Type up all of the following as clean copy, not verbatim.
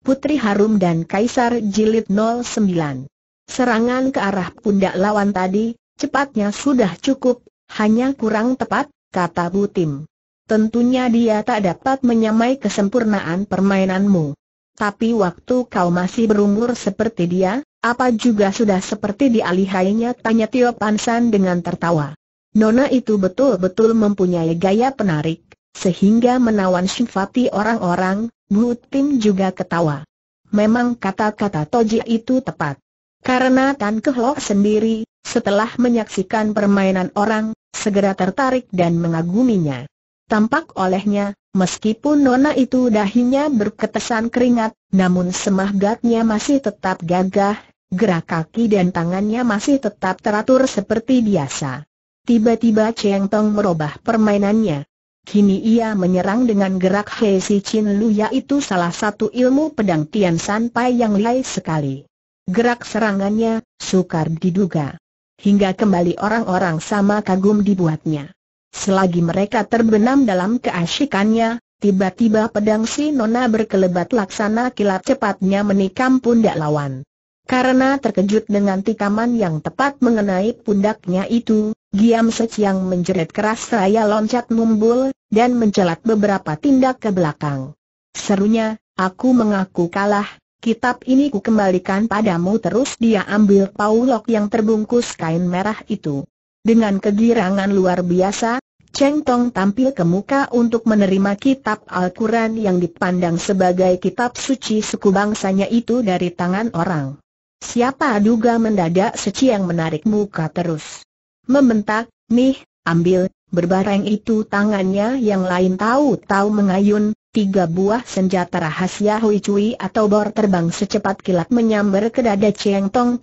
Putri Harum dan Kaisar Jilid 09. Serangan ke arah pundak lawan tadi, cepatnya sudah cukup, hanya kurang tepat, kata Bu Tim. Tentunya dia tak dapat menyamai kesempurnaan permainanmu. Tapi waktu kau masih berumur seperti dia, apa juga sudah seperti di alihainya, tanya Tio Pan San dengan tertawa. Nona itu betul-betul mempunyai gaya penarik, sehingga menawan simpati orang-orang. Bu Tim juga ketawa. Memang kata-kata Toji itu tepat. Karena Tan Kehlok sendiri, setelah menyaksikan permainan orang, segera tertarik dan mengaguminya. Tampak olehnya, meskipun nona itu dahinya berketesan keringat, namun semahgatnya masih tetap gagah, gerak kaki dan tangannya masih tetap teratur seperti biasa. Tiba-tiba Cheng Tong merubah permainannya. Kini ia menyerang dengan gerak Hei Si Chin Luya, itu salah satu ilmu pedang Tian Shan Pai yang lihai sekali. Gerak serangannya sukar diduga, hingga kembali orang-orang sama kagum dibuatnya. Selagi mereka terbenam dalam keasyikannya, tiba-tiba pedang si nona berkelebat laksana kilat, cepatnya menikam pundak lawan. Karena terkejut dengan tikaman yang tepat mengenai pundaknya itu, Giam Seciang menjerit keras seraya loncat mumbul dan mencelat beberapa tindak ke belakang. Serunya, aku mengaku kalah. Kitab ini ku kembalikan padamu. Terus dia ambil paulok yang terbungkus kain merah itu. Dengan kegirangan luar biasa, Cheng Tong tampil ke muka untuk menerima kitab Al-Quran yang dipandang sebagai kitab suci suku bangsanya itu dari tangan orang. Siapa duga mendadak Seciang menarik muka terus. Membentak, nih, ambil, berbareng itu tangannya yang lain tahu-tahu mengayun. Tiga buah senjata rahasia Hwee Chui atau bor terbang secepat kilat menyambar ke dada Cheng Tong.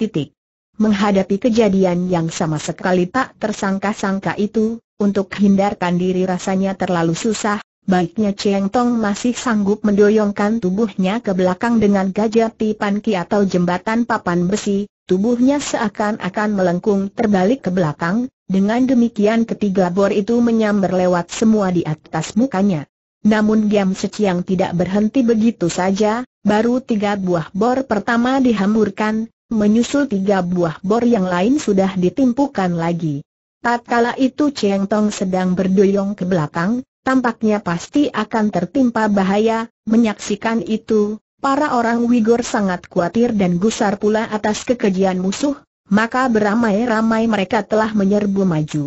Menghadapi kejadian yang sama sekali tak tersangka-sangka itu, untuk hindarkan diri rasanya terlalu susah. Baiknya Cheng Tong masih sanggup mendoyongkan tubuhnya ke belakang dengan gajah tipan ki atau jembatan papan besi. Tubuhnya seakan-akan melengkung terbalik ke belakang. Dengan demikian ketiga bor itu menyambar lewat semua di atas mukanya. Namun Giam Seciang tidak berhenti begitu saja, baru tiga buah bor pertama dihamburkan, menyusul tiga buah bor yang lain sudah ditimpukan lagi. Tatkala itu Cheng Tong sedang berdoyong ke belakang, tampaknya pasti akan tertimpa bahaya. Menyaksikan itu, para orang Wigur sangat khawatir dan gusar pula atas kekejian musuh, maka beramai-ramai mereka telah menyerbu maju.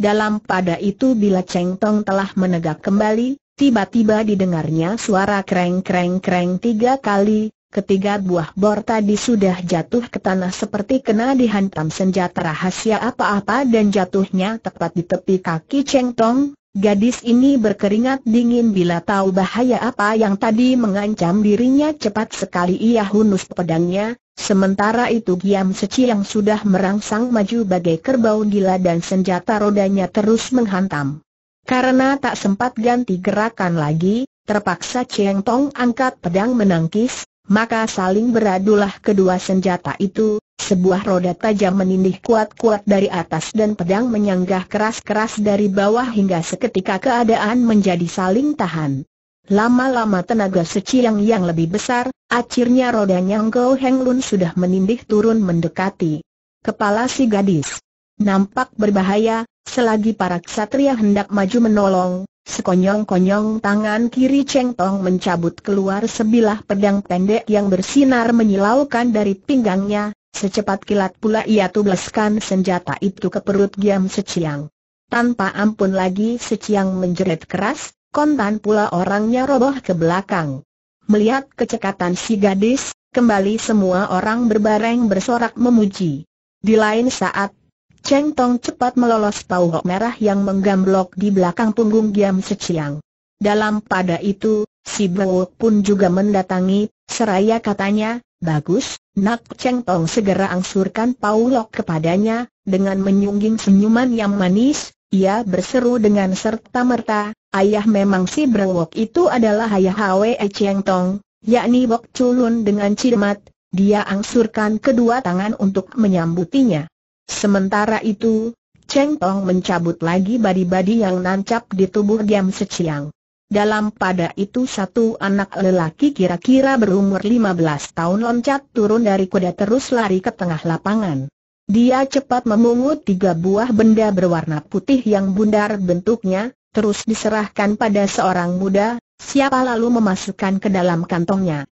Dalam pada itu bila Cheng Tong telah menegak kembali, tiba-tiba didengarnya suara kreng-kreng-kreng tiga kali. Ketiga buah bor tadi sudah jatuh ke tanah seperti kena dihantam senjata rahasia apa-apa dan jatuhnya tepat di tepi kaki Cheng Tong. Gadis ini berkeringat dingin bila tahu bahaya apa yang tadi mengancam dirinya. Cepat sekali ia hunus pedangnya. Sementara itu Giam Seciang sudah merangsang maju bagai kerbau gila dan senjata rodanya terus menghantam. Karena tak sempat ganti gerakan lagi, terpaksa Cheng Tong angkat pedang menangkis, maka saling beradulah kedua senjata itu. Sebuah roda tajam menindih kuat-kuat dari atas dan pedang menyanggah keras-keras dari bawah hingga seketika keadaan menjadi saling tahan. Lama-lama tenaga Seciang yang lebih besar, akhirnya rodanya Ngo Heng Lun sudah menindih turun mendekati kepala si gadis. Nampak berbahaya. Selagi para ksatria hendak maju menolong, sekonyong-konyong tangan kiri Cheng Tong mencabut keluar sebilah pedang pendek yang bersinar menyilaukan dari pinggangnya. Secepat kilat pula ia tublaskan senjata itu ke perut Giam Seciang. Tanpa ampun lagi Seciang menjerit keras, kontan pula orangnya roboh ke belakang. Melihat kecekatan si gadis, kembali semua orang berbareng bersorak memuji. Di lain saat, Cheng Tong cepat melolos pauhok merah yang menggamblok di belakang punggung Giam Seciang. Dalam pada itu, si Bo pun juga mendatangi, seraya katanya, bagus, nak. Cheng Tong segera angsurkan pauhok kepadanya, dengan menyungging senyuman yang manis, ia berseru dengan serta-merta, ayah memang si Bo itu adalah ayah Hwee Cheng Tong, yakni Bok Chulun. Dengan cermat, dia angsurkan kedua tangan untuk menyambutinya. Sementara itu, Cheng Tong mencabut lagi badi-badi yang nancap di tubuh Giam Seciang. Dalam pada itu satu anak lelaki kira-kira berumur 15 tahun loncat turun dari kuda terus lari ke tengah lapangan. Dia cepat memungut 3 buah benda berwarna putih yang bundar bentuknya, terus diserahkan pada seorang muda, siapa lalu memasukkan ke dalam kantongnya.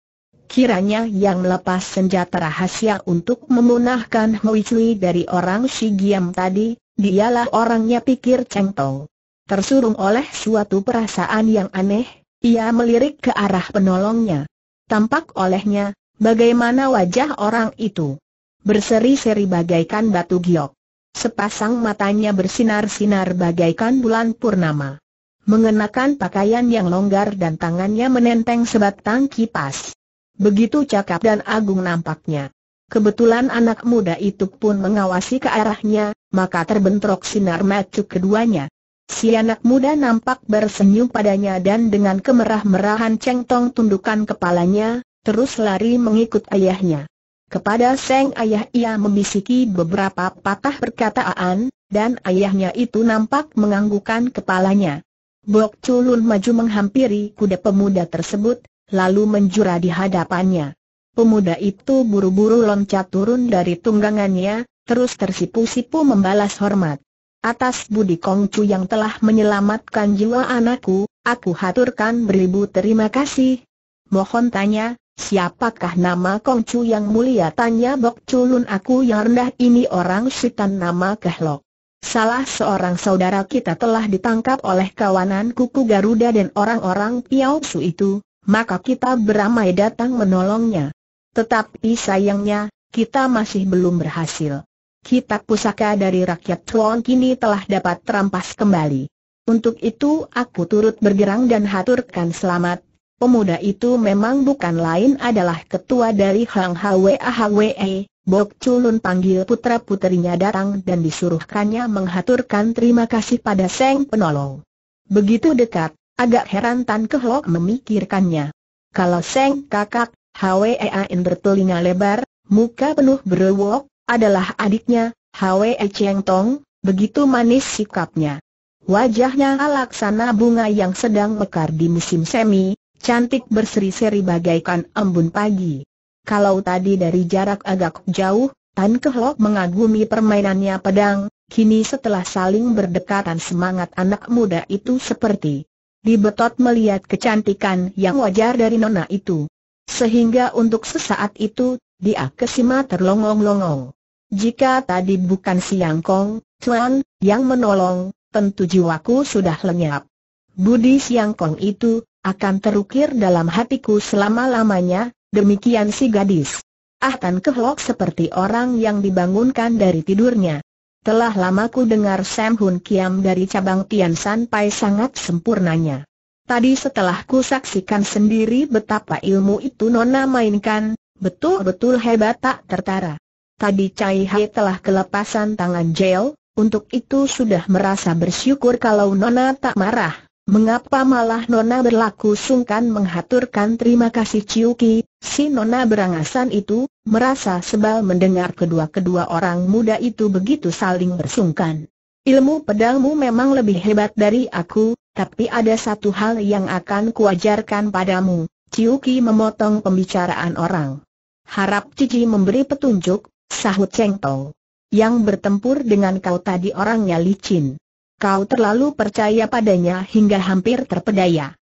Kiranya yang melepas senjata rahasia untuk memunahkan Hwee Cheng dari orang si Giam tadi, dialah orangnya, pikir Cheng Tong. Tersurung oleh suatu perasaan yang aneh, ia melirik ke arah penolongnya. Tampak olehnya, bagaimana wajah orang itu. Berseri-seri bagaikan batu giok. Sepasang matanya bersinar-sinar bagaikan bulan purnama. Mengenakan pakaian yang longgar dan tangannya menenteng sebatang kipas. Begitu cakap dan agung nampaknya. Kebetulan anak muda itu pun mengawasi ke arahnya, maka terbentrok sinar mata keduanya. Si anak muda nampak bersenyum padanya dan dengan kemerah-merahan Cheng Tong tundukkan kepalanya, terus lari mengikut ayahnya. Kepada sang ayah ia membisiki beberapa patah perkataan, dan ayahnya itu nampak menganggukkan kepalanya. Bok Chulun maju menghampiri kuda pemuda tersebut, lalu menjura di hadapannya. Pemuda itu buru-buru loncat turun dari tunggangannya, terus tersipu-sipu membalas hormat. Atas budi Kongcu yang telah menyelamatkan jiwa anakku, aku haturkan beribu terima kasih. Mohon tanya, siapakah nama Kongcu yang mulia? Tanya Bok Chulun. Aku yang rendah ini orang sitan nama Kehlok. Salah seorang saudara kita telah ditangkap oleh kawanan kuku Garuda dan orang-orang Piaosu itu, maka kita beramai datang menolongnya. Tetapi sayangnya, kita masih belum berhasil. Kitab pusaka dari rakyat Chuan kini telah dapat terampas kembali. Untuk itu aku turut bergerang dan haturkan selamat. Pemuda itu memang bukan lain adalah ketua dari Hwang Hwee Ahwee. Bok Chulun panggil putra-putrinya datang dan disuruhkannya menghaturkan terima kasih pada sang penolong. Begitu dekat, agak heran Tan Kehlok memikirkannya. Kalau sang kakak, Hwee Ain bertelinga lebar, muka penuh berwok, adalah adiknya, Hwee Cheng Tong, begitu manis sikapnya. Wajahnya laksana bunga yang sedang mekar di musim semi, cantik berseri-seri bagaikan embun pagi. Kalau tadi dari jarak agak jauh, Tan Kehlok mengagumi permainannya pedang, kini setelah saling berdekatan semangat anak muda itu seperti dibetot melihat kecantikan yang wajar dari nona itu. Sehingga untuk sesaat itu, dia kesima terlongong-longong. Jika tadi bukan Siang Kong Chuan yang menolong, tentu jiwaku sudah lenyap. Budi Siang Kong itu akan terukir dalam hatiku selama-lamanya, demikian si gadis. Ah, Tan Kehlok seperti orang yang dibangunkan dari tidurnya. Telah lama ku dengar Sam Hun Kiam dari cabang Tian Shan Pai sangat sempurnanya. Tadi setelah ku saksikan sendiri betapa ilmu itu nona mainkan, betul-betul hebat tak tertara. Tadi Cai Hai telah kelepasan tangan jail, untuk itu sudah merasa bersyukur kalau nona tak marah. Mengapa malah nona berlaku sungkan menghaturkan terima kasih? Chiu Ki, si nona berangasan itu, merasa sebal mendengar kedua-kedua orang muda itu begitu saling bersungkan. Ilmu pedangmu memang lebih hebat dari aku, tapi ada satu hal yang akan kuajarkan padamu. Chiu Ki memotong pembicaraan orang. Harap Cici memberi petunjuk, sahut Cheng Tong. Yang bertempur dengan kau tadi orangnya licin. Kau terlalu percaya padanya hingga hampir terpedaya.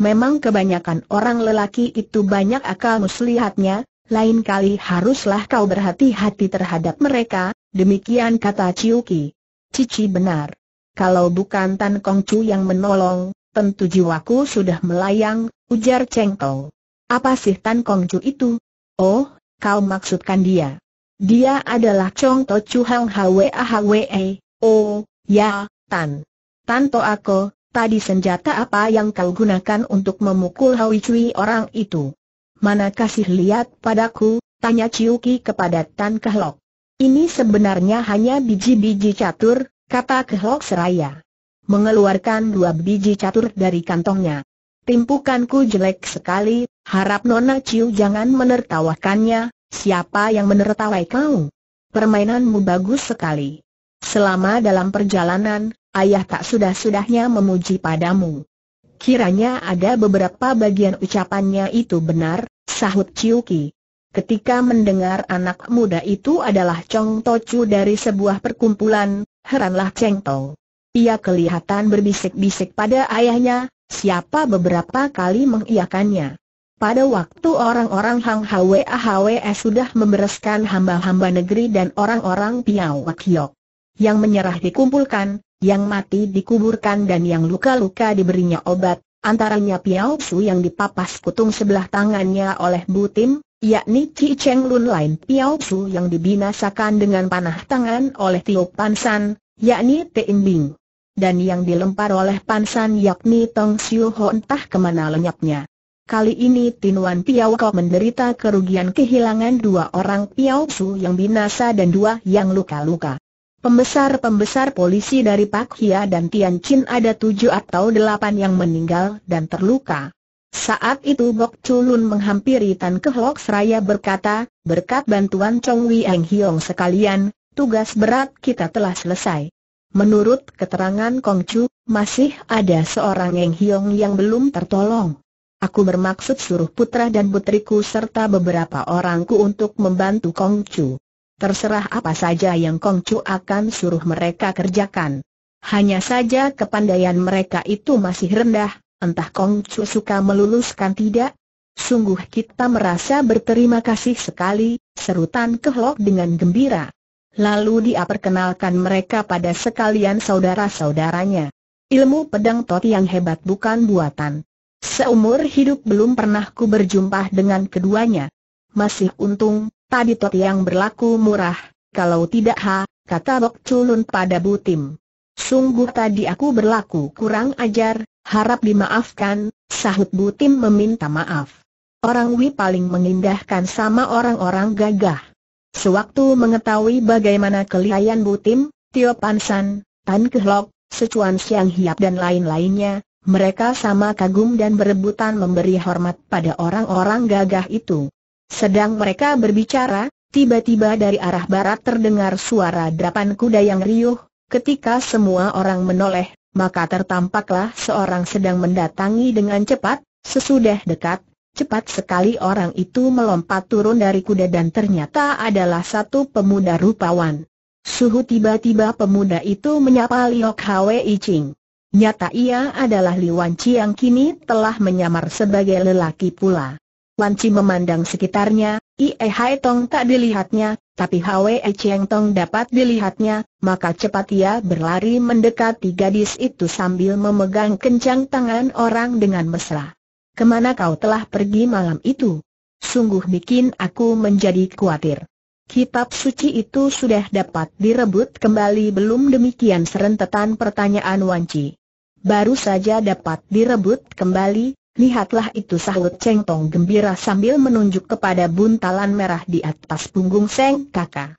Memang kebanyakan orang lelaki itu banyak akal muslihatnya, lain kali haruslah kau berhati-hati terhadap mereka. Demikian kata Chiu Ki. Cici benar. Kalau bukan Tan Kongcu yang menolong, tentu jiwaku sudah melayang, ujar Cheng Tong. Apa sih Tan Kongcu itu? Oh, kau maksudkan dia. Dia adalah Chong To Chu Hang Hwee Ahwee. Oh, ya, Tan. Tanto aku, tadi senjata apa yang kau gunakan untuk memukul Hwee Cheng orang itu? Mana kasih lihat padaku, tanya Chiu Ki kepada Tan Kehlok. Ini sebenarnya hanya biji-biji catur, kata Kehlok seraya. Mengeluarkan 2 biji catur dari kantongnya. Timpukanku jelek sekali, harap nona Chiu jangan menertawakannya. Siapa yang menertawai kau? Permainanmu bagus sekali. Selama dalam perjalanan, ayah tak sudah-sudahnya memuji padamu. Kiranya ada beberapa bagian ucapannya itu benar, sahut Chiu Ki. Ketika mendengar anak muda itu adalah Chong Tochu dari sebuah perkumpulan, heranlah Cheng Tong. Ia kelihatan berbisik-bisik pada ayahnya, siapa beberapa kali mengiyakannya. Pada waktu orang-orang Hang Hwee Ahwee sudah membereskan hamba-hamba negeri dan orang-orang Piaukiok yang menyerah dikumpulkan, yang mati dikuburkan dan yang luka-luka diberinya obat, antaranya Piao Su yang dipapas kutung sebelah tangannya oleh Bu Tim, yakni Ki Cheng Lun, lain Piao Su yang dibinasakan dengan panah tangan oleh Tio Pan San, yakni Tein Bing, dan yang dilempar oleh Pan San yakni Tong Siu Ho entah kemana lenyapnya. Kali ini Tinwan Piaukiok menderita kerugian kehilangan 2 orang Piao Su yang binasa dan 2 yang luka-luka. Pembesar-pembesar polisi dari Pak Kia dan Tian Chin ada 7 atau 8 yang meninggal dan terluka. Saat itu Bok Chulun menghampiri Tan Kehlok seraya berkata, berkat bantuan Chong Wei Eng Hiong sekalian, tugas berat kita telah selesai. Menurut keterangan Kengciu, masih ada seorang Eng Hiong yang belum tertolong. Aku bermaksud suruh putra dan putriku serta beberapa orangku untuk membantu Kengciu. Terserah apa saja yang Kengciu akan suruh mereka kerjakan. Hanya saja kepandaian mereka itu masih rendah, entah Kengciu suka meluluskan tidak. Sungguh kita merasa berterima kasih sekali, seru Tan Kehlok dengan gembira. Lalu dia perkenalkan mereka pada sekalian saudara-saudaranya. Ilmu pedang Toti yang hebat bukan buatan. Seumur hidup belum pernah ku berjumpa dengan keduanya. Masih untung tadi Toti yang berlaku murah, kalau tidak kata Bok Chulun pada Bu Tim. Sungguh tadi aku berlaku kurang ajar, harap dimaafkan, sahut Bu Tim meminta maaf. Orang Wei paling mengindahkan sama orang-orang gagah. Sewaktu mengetahui bagaimana kelihayan Bu Tim, Tio Pan San, Tan Kehlok, Secuan Siang Hiap dan lain-lainnya, mereka sama kagum dan berebutan memberi hormat pada orang-orang gagah itu. Sedang mereka berbicara, tiba-tiba dari arah barat terdengar suara derapan kuda yang riuh. Ketika semua orang menoleh, maka tertampaklah seorang sedang mendatangi dengan cepat. Sesudah dekat, cepat sekali orang itu melompat turun dari kuda dan ternyata adalah satu pemuda rupawan. Suhu tiba-tiba pemuda itu menyapa Liok Hwee Ching. Nyata ia adalah Li Wan Chi yang kini telah menyamar sebagai lelaki pula. Wan Chi memandang sekitarnya, Ie Hai Tong tak dilihatnya, tapi Hwee Cheng Tong dapat dilihatnya, maka cepat ia berlari mendekati gadis itu sambil memegang kencang tangan orang dengan mesra. Kemana kau telah pergi malam itu? Sungguh bikin aku menjadi khawatir. Kitab suci itu sudah dapat direbut kembali belum? Demikian serentetan pertanyaan Wan Chi. Baru saja dapat direbut kembali. Lihatlah itu, sahut Cheng Tong gembira sambil menunjuk kepada buntalan merah di atas punggung Seng Kakak.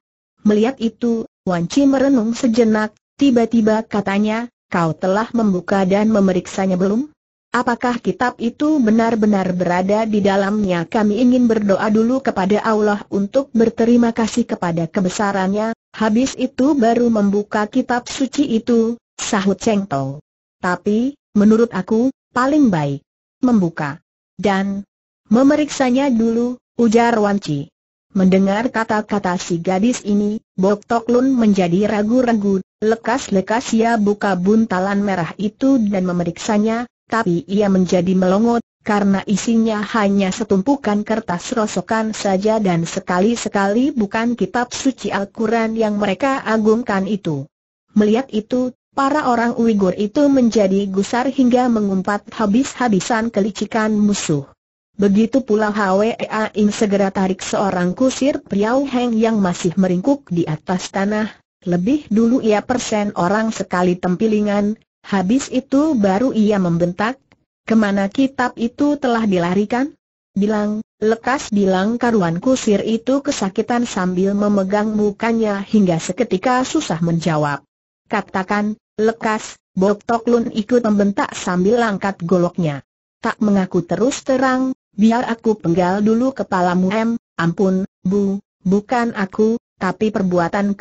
Melihat itu, Wan Chi merenung sejenak, tiba-tiba katanya, kau telah membuka dan memeriksanya belum? Apakah kitab itu benar-benar berada di dalamnya? Kami ingin berdoa dulu kepada Allah untuk berterima kasih kepada kebesarannya, habis itu baru membuka kitab suci itu, sahut Cheng Tong. Tapi, menurut aku, paling baik membuka dan memeriksanya dulu, ujar Wan Chi. Mendengar kata-kata si gadis ini, Bok Chulun menjadi ragu-ragu. Lekas-lekas ia buka buntalan merah itu dan memeriksanya, tapi ia menjadi melongo, karena isinya hanya setumpukan kertas rosokan saja dan sekali-sekali bukan kitab suci Al-Quran yang mereka agungkan itu. Melihat itu, para orang Uighur itu menjadi gusar hingga mengumpat habis-habisan kelicikan musuh. Begitu pula Hwee Ahwee segera tarik seorang kusir Priau Heng yang masih meringkuk di atas tanah. Lebih dulu ia persen orang sekali tempilingan, habis itu baru ia membentak, kemana kitab itu telah dilarikan? Bilang, lekas bilang. Karuan kusir itu kesakitan sambil memegang mukanya hingga seketika susah menjawab. Katakan, lekas, Bok Chulun ikut membentak sambil angkat goloknya. Tak mengaku terus terang, biar aku penggal dulu kepalamu. Ampun, Bu, bukan aku, tapi perbuatan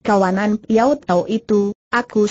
kawanan Piau Tau itu, aku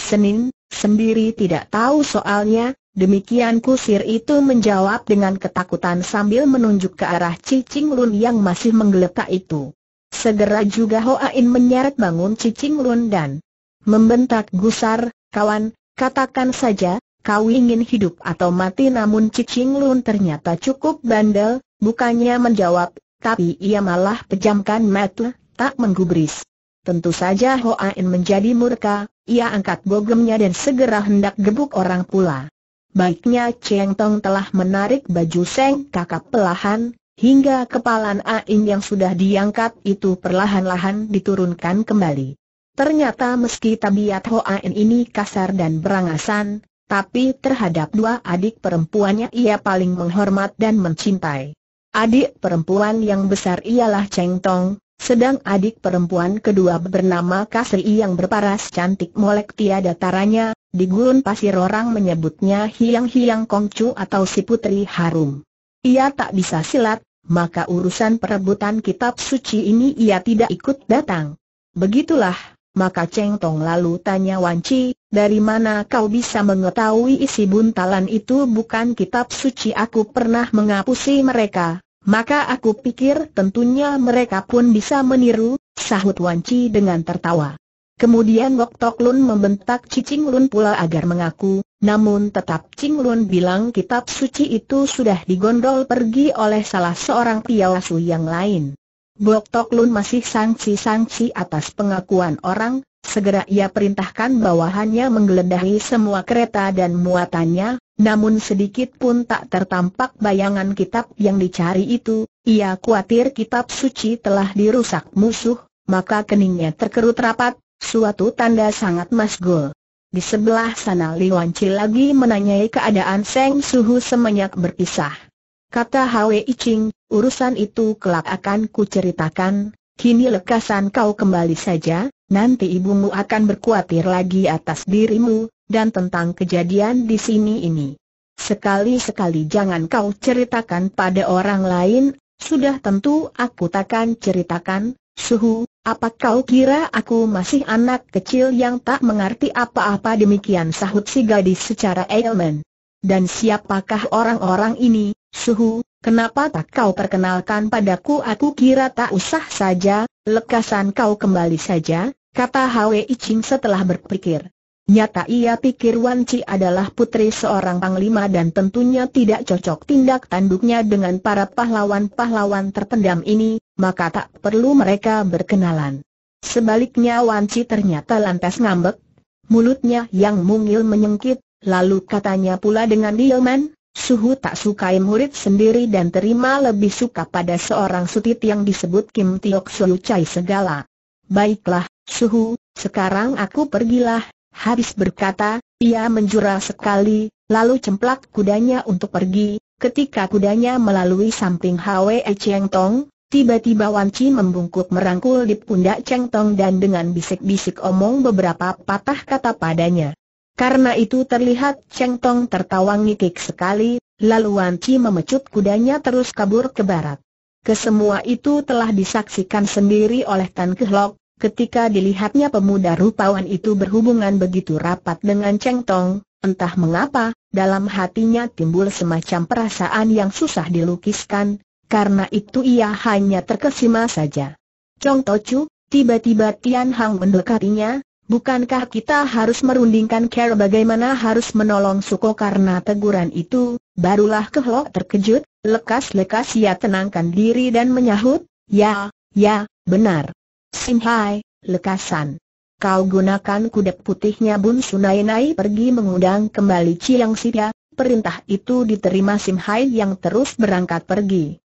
sendiri tidak tahu soalnya, Demikian kusir itu menjawab dengan ketakutan sambil menunjuk ke arah Ki Cheng Lun yang masih menggeletak itu. Segera juga Hoa In menyeret bangun Ki Cheng Lun dan membentak, "Gusar, kawan, katakan saja, kau ingin hidup atau mati." Namun Ki Cheng Lun ternyata cukup bandel, bukannya menjawab, tapi ia malah pejamkan mata, tak menggubris. Tentu saja Hoa In menjadi murka, ia angkat bogemnya dan segera hendak gebuk orang pula. Baiknya Cheng Tong telah menarik baju Seng Kakak pelahan, hingga kepalan Ain yang sudah diangkat itu perlahan-lahan diturunkan kembali. Ternyata meski tabiat Hoa In ini kasar dan berangasan, tapi terhadap dua adik perempuannya ia paling menghormat dan mencintai. Adik perempuan yang besar ialah Cheng Tong, sedang adik perempuan kedua bernama Kasri yang berparas cantik molek tiada taranya. Di gurun pasir orang menyebutnya Hiang-Hiang Kongcu atau si Putri Harum. Ia tak bisa silat, maka urusan perebutan kitab suci ini ia tidak ikut datang. Begitulah, maka Cheng Tong lalu tanya, "Wan Chi, dari mana kau bisa mengetahui isi buntalan itu bukan kitab suci?" "Aku pernah mengapusi mereka, maka aku pikir tentunya mereka pun bisa meniru," sahut Wan Chi dengan tertawa. Kemudian Go Kok Tong membentak Ki Cheng Lun pula agar mengaku, namun tetap Ki Cheng Lun bilang kitab suci itu sudah digondol pergi oleh salah seorang piawasu yang lain. Go Kok Tong masih sangsi-sangsi atas pengakuan orang, segera ia perintahkan bawahannya menggeledahi semua kereta dan muatannya, namun sedikit pun tak tertampak bayangan kitab yang dicari itu. Ia khawatir kitab suci telah dirusak musuh, maka keningnya terkerut rapat. Suatu tanda sangat masgul. Di sebelah sana Li Wan Chi lagi menanyai keadaan Seng Suhu semenjak berpisah. Kata Hwee Cheng, "Urusan itu kelak akan kuceritakan. Kini lekasan kau kembali saja, nanti ibumu akan berkhawatir lagi atas dirimu dan tentang kejadian di sini ini. Sekali-sekali jangan kau ceritakan pada orang lain." "Sudah tentu aku takkan ceritakan, Suhu. Apa kau kira aku masih anak kecil yang tak mengerti apa-apa?" Demikian sahut si gadis secara elemen. "Dan siapakah orang-orang ini, Suhu? Kenapa tak kau perkenalkan padaku?" "Aku kira tak usah saja, lekasan kau kembali saja," kata Hwee Cheng setelah berpikir. Nyata ia pikir Wan Chi adalah putri seorang panglima dan tentunya tidak cocok tindak tanduknya dengan para pahlawan-pahlawan terpendam ini, maka tak perlu mereka berkenalan. Sebaliknya Wan Chi ternyata lantas ngambek, mulutnya yang mungil menyengkit, lalu katanya pula dengan dielman, "Suhu tak sukai murid sendiri dan terima lebih suka pada seorang sutit yang disebut Kim Tiok Suyu Chai segala." "Baiklah, Suhu, sekarang aku pergilah." Habis berkata, ia menjura sekali, lalu cemplak kudanya untuk pergi. Ketika kudanya melalui samping Hwee Cheng Tong, tiba-tiba Wan Chi membungkuk merangkul di pundak Cheng Tong dan dengan bisik-bisik omong beberapa patah kata padanya. Karena itu terlihat Cheng Tong tertawa ngikik sekali, lalu Wan Chi memecut kudanya terus kabur ke barat. Kesemua itu telah disaksikan sendiri oleh Tan Kehlok, ketika dilihatnya pemuda rupawan itu berhubungan begitu rapat dengan Cheng Tong, entah mengapa, dalam hatinya timbul semacam perasaan yang susah dilukiskan. Karena itu ia hanya terkesima saja. "Chong Tocu," tiba-tiba Tian Hong mendekatinya, "bukankah kita harus merundingkan cara bagaimana harus menolong Suko?" Karena teguran itu, barulah Kehlok terkejut, lekas-lekas ia tenangkan diri dan menyahut, Ya, benar. Sim Hai, lekasan. Kau gunakan kuda putihnya Bun Sunai-nai pergi mengundang kembali Chiang Sukin." Perintah itu diterima Sim Hai yang terus berangkat pergi.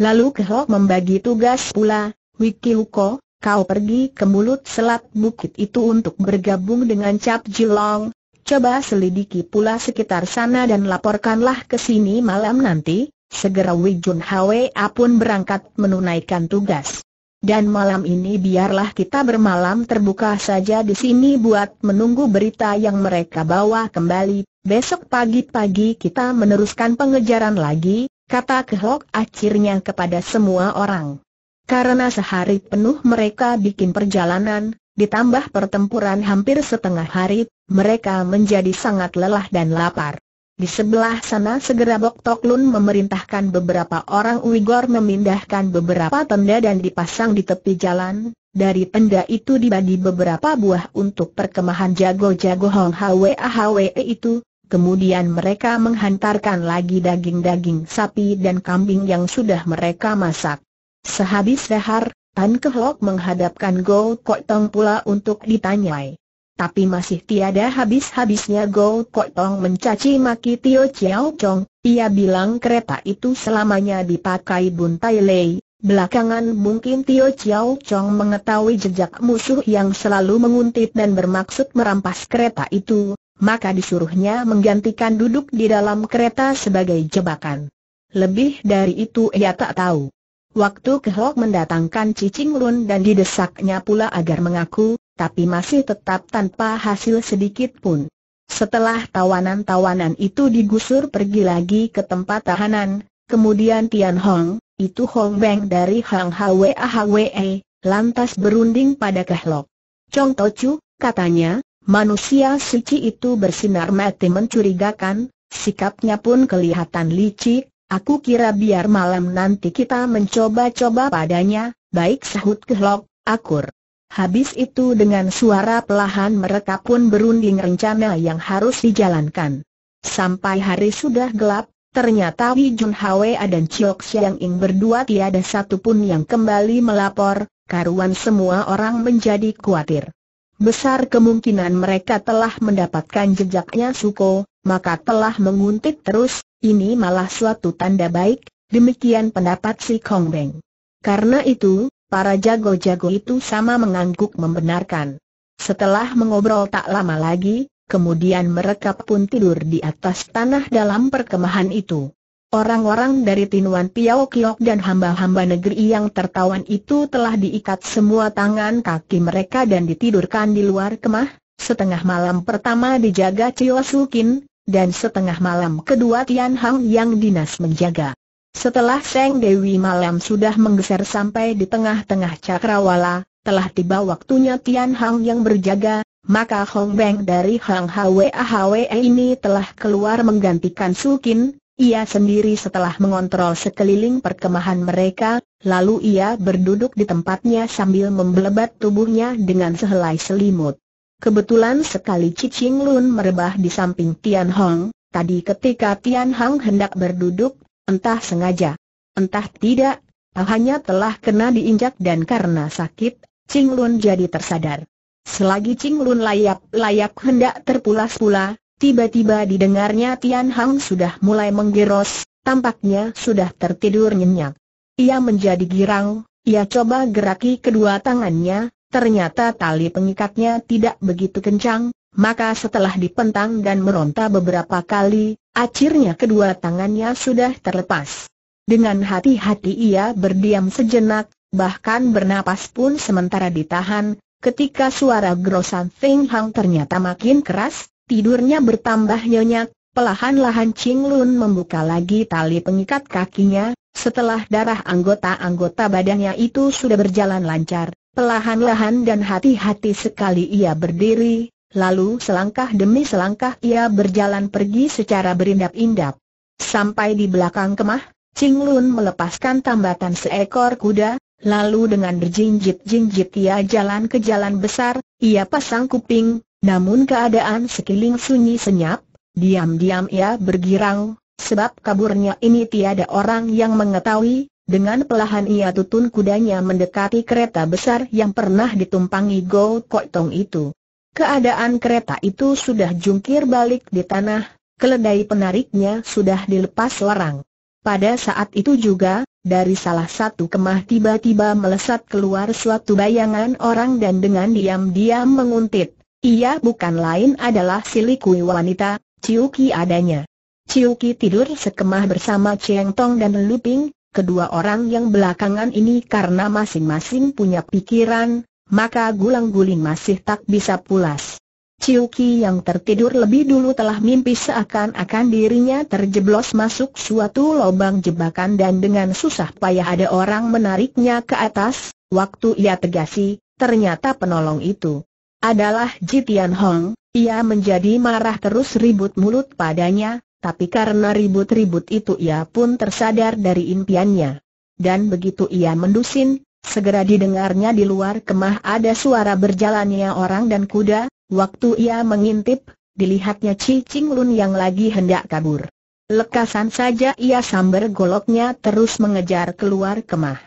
Lalu Kehlok membagi tugas pula, "Wikiuko, kau pergi ke mulut selat bukit itu untuk bergabung dengan Cap Jilong. Coba selidiki pula sekitar sana dan laporkanlah ke sini malam nanti." Segera Wei Chun Hwa pun berangkat menunaikan tugas. "Dan malam ini biarlah kita bermalam terbuka saja di sini buat menunggu berita yang mereka bawa kembali. Besok pagi-pagi kita meneruskan pengejaran lagi," kata Kehlok akhirnya kepada semua orang. Karena sehari penuh mereka bikin perjalanan, ditambah pertempuran hampir setengah hari, mereka menjadi sangat lelah dan lapar. Di sebelah sana segera Bok Tok Lun memerintahkan beberapa orang Uighur memindahkan beberapa tenda dan dipasang di tepi jalan. Dari tenda itu dibagi beberapa buah untuk perkemahan jago-jago Hong Hwee Ahwee itu. Kemudian mereka menghantarkan lagi daging-daging sapi dan kambing yang sudah mereka masak. Sehabis dahar, Tan Kehlok menghadapkan Go Kok Tong pula untuk ditanyai. Tapi masih tiada habis-habisnya Go Kok Tong mencaci maki Tio Chiao Chong. Ia bilang kereta itu selamanya dipakai Bun Tai Lei. Belakangan mungkin Tio Chiao Chong mengetahui jejak musuh yang selalu menguntit dan bermaksud merampas kereta itu, maka disuruhnya menggantikan duduk di dalam kereta sebagai jebakan. Lebih dari itu ia tak tahu. Waktu Kehlok mendatangkan Ki Cheng Lun dan didesaknya pula agar mengaku, tapi masih tetap tanpa hasil sedikit pun. Setelah tawanan-tawanan itu digusur pergi lagi ke tempat tahanan, kemudian Tian Hong, itu Hong Beng dari Hang Hwee Ahwee, lantas berunding pada Kehlok. "Chong Tochu," katanya, "manusia suci itu bersinar mati mencurigakan, sikapnya pun kelihatan licik, aku kira biar malam nanti kita mencoba-coba padanya." "Baik," sahut Kehlok, "akur." Habis itu dengan suara pelahan mereka pun berunding rencana yang harus dijalankan. Sampai hari sudah gelap, ternyata Wei Chun Hwa dan Chiu Ki yang berdua tiada satupun yang kembali melapor, karuan semua orang menjadi khawatir. Besar kemungkinan mereka telah mendapatkan jejaknya Suko, maka telah menguntit terus, ini malah suatu tanda baik, demikian pendapat si Kong Beng. Karena itu, para jago-jago itu sama mengangguk membenarkan. Setelah mengobrol tak lama lagi, kemudian mereka pun tidur di atas tanah dalam perkemahan itu. Orang-orang dari Tinwan Piaukiok dan hamba-hamba negeri yang tertawan itu telah diikat semua tangan kaki mereka dan ditidurkan di luar kemah. Setengah malam pertama dijaga Tio Sukin, dan setengah malam kedua Tian Hong yang dinas menjaga. Setelah Seng Dewi malam sudah menggeser sampai di tengah-tengah cakrawala, telah tiba waktunya Tian Hong yang berjaga, maka Hong Beng dari Hang Hwee Ahwee ini telah keluar menggantikan Sukin. Ia sendiri setelah mengontrol sekeliling perkemahan mereka, lalu ia berduduk di tempatnya sambil membelebat tubuhnya dengan sehelai selimut. Kebetulan sekali Ki Cheng Lun merebah di samping Tian Hong. Tadi ketika Tian Hong hendak berduduk, entah sengaja, entah tidak, pahanya telah kena diinjak dan karena sakit, Cheng Lun jadi tersadar. Selagi Cheng Lun layap-layap hendak terpulas-pula, tiba-tiba didengarnya Tian Hong sudah mulai menggeros, tampaknya sudah tertidur nyenyak. Ia menjadi girang, ia coba geraki kedua tangannya, ternyata tali pengikatnya tidak begitu kencang, maka setelah dipentang dan meronta beberapa kali, akhirnya kedua tangannya sudah terlepas. Dengan hati-hati ia berdiam sejenak, bahkan bernapas pun sementara ditahan. Ketika suara gerosan Tian Hong ternyata makin keras, tidurnya bertambah nyenyak. Pelahan-lahan Cheng Lun membuka lagi tali pengikat kakinya. Setelah darah anggota-anggota badannya itu sudah berjalan lancar, pelahan-lahan dan hati-hati sekali ia berdiri. Lalu selangkah demi selangkah ia berjalan pergi secara berindap-indap. Sampai di belakang kemah, Cheng Lun melepaskan tambatan seekor kuda, lalu dengan berjinjit-jinjit ia jalan ke jalan besar. Ia pasang kuping, namun keadaan sekeliling sunyi senyap. Diam-diam ia bergirang, sebab kaburnya ini tiada orang yang mengetahui. Dengan pelahan ia tutun kudanya mendekati kereta besar yang pernah ditumpangi Go Kok Tong itu. Keadaan kereta itu sudah jungkir balik di tanah, keledai penariknya sudah dilepas lorang. Pada saat itu juga, dari salah satu kemah tiba-tiba melesat keluar suatu bayangan orang dan dengan diam-diam menguntit. Ia bukan lain adalah si Likui wanita, Chiu Ki adanya. Chiu Ki tidur sekemah bersama Cheng Tong dan Lu Ping, kedua orang yang belakangan ini karena masing-masing punya pikiran, maka gulang-guling masih tak bisa pulas. Chiu Ki yang tertidur lebih dulu telah mimpi seakan-akan dirinya terjeblos masuk suatu lubang jebakan dan dengan susah payah ada orang menariknya ke atas. Waktu ia tegasi, ternyata penolong itu adalah Ji Tian Hong. Ia menjadi marah terus ribut mulut padanya, tapi karena ribut-ribut itu ia pun tersadar dari impiannya. Dan begitu ia mendusin, segera didengarnya di luar kemah ada suara berjalannya orang dan kuda. Waktu ia mengintip, dilihatnya Ki Cheng Lun yang lagi hendak kabur. Lekasan saja ia sambar goloknya terus mengejar keluar kemah.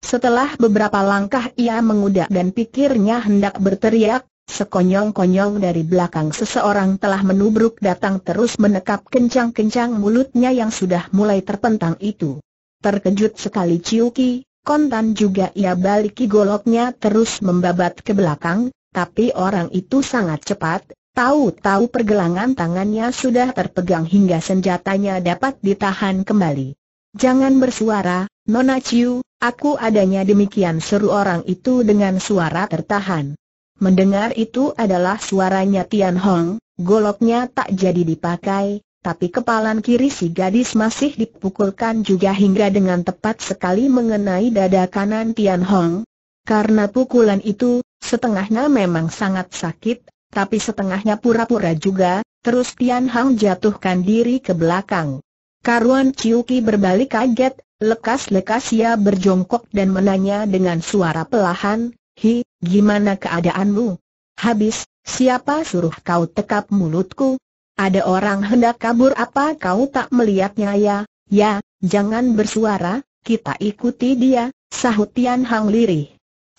Setelah beberapa langkah ia mengudak dan pikirnya hendak berteriak, sekonyong-konyong dari belakang seseorang telah menubruk datang terus menekap kencang-kencang mulutnya yang sudah mulai terpentang itu. Terkejut sekali Chiu Ki, kontan juga ia baliki goloknya terus membabat ke belakang, tapi orang itu sangat cepat. Tahu-tahu pergelangan tangannya sudah terpegang hingga senjatanya dapat ditahan kembali. "Jangan bersuara, Nona Chiu, aku adanya demikian," seru orang itu dengan suara tertahan. Mendengar itu adalah suaranya Tian Hong. Goloknya tak jadi dipakai, tapi kepalan kiri si gadis masih dipukulkan juga hingga dengan tepat sekali mengenai dada kanan Tian Hong. Karena pukulan itu, setengahnya memang sangat sakit, tapi setengahnya pura-pura juga, terus Tian Hong jatuhkan diri ke belakang. Karuan Chiu Ki berbalik kaget, lekas-lekas ia berjongkok dan menanya dengan suara pelahan, "Hi, gimana keadaanmu? Habis, siapa suruh kau tekap mulutku? Ada orang hendak kabur, apa kau tak melihatnya ya?" "Ya, jangan bersuara, kita ikuti dia," sahut Tian Hong lirih.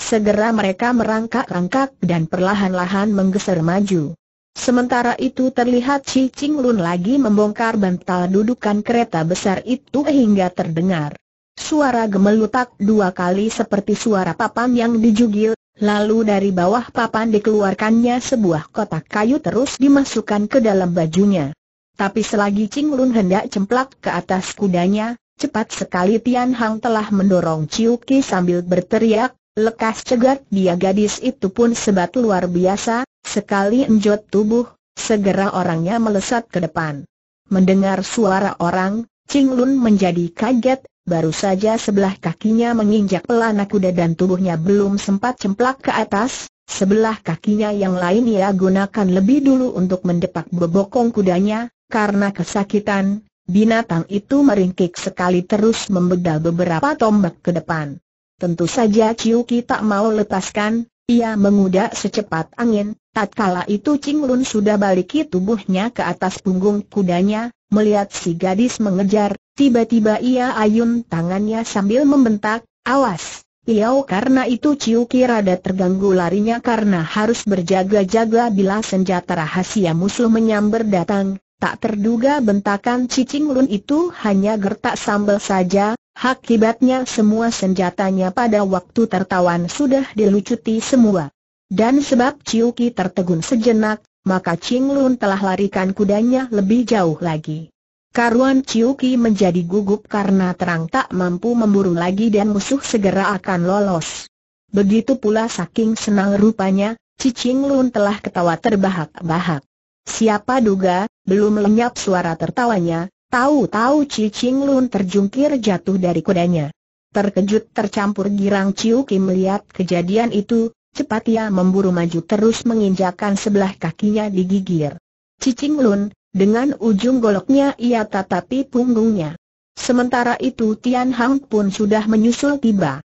Segera mereka merangkak-rangkak dan perlahan-lahan menggeser maju. Sementara itu terlihat Ie Cheng Lun lagi membongkar bantal dudukan kereta besar itu hingga terdengar suara gemelutak dua kali seperti suara papan yang dijugil, lalu dari bawah papan dikeluarkannya sebuah kotak kayu terus dimasukkan ke dalam bajunya. Tapi selagi Cheng Lun hendak cemplak ke atas kudanya, cepat sekali Tian Hong telah mendorong Chiu Ki sambil berteriak, "Lekas cegat dia!" Gadis itu pun sebat luar biasa, sekali enjot tubuh, segera orangnya melesat ke depan. Mendengar suara orang, Cheng Lun menjadi kaget, baru saja sebelah kakinya menginjak pelana kuda dan tubuhnya belum sempat cemplak ke atas, sebelah kakinya yang lain ia gunakan lebih dulu untuk mendepak bebokong kudanya. Karena kesakitan, binatang itu meringkik sekali terus membegal beberapa tombak ke depan. Tentu saja Chiu Ki tak mau lepaskan, ia mengudak secepat angin. Tatkala itu Cheng Lun sudah baliki tubuhnya ke atas punggung kudanya, melihat si gadis mengejar, tiba-tiba ia ayun tangannya sambil membentak, "Awas!" Iau karena itu Chiu Ki rada terganggu larinya karena harus berjaga-jaga bila senjata rahasia musuh menyambar datang. Tak terduga bentakan Ie Cheng Lun itu hanya gertak sambal saja. Akibatnya semua senjatanya pada waktu tertawan sudah dilucuti semua. Dan sebab Chiu Ki tertegun sejenak, maka Cheng Lun telah larikan kudanya lebih jauh lagi. Karuan Chiu Ki menjadi gugup karena terang tak mampu memburu lagi dan musuh segera akan lolos. Begitu pula saking senang rupanya, Cheng Lun telah ketawa terbahak-bahak. Siapa duga, belum lenyap suara tertawanya, tahu-tahu Ie Cheng Lun terjungkir jatuh dari kudanya. Terkejut tercampur girang Chiu Ki melihat kejadian itu, cepat ia memburu maju terus menginjakan sebelah kakinya digigir Ie Cheng Lun, dengan ujung goloknya ia tatapi punggungnya. Sementara itu Tian Hong pun sudah menyusul tiba.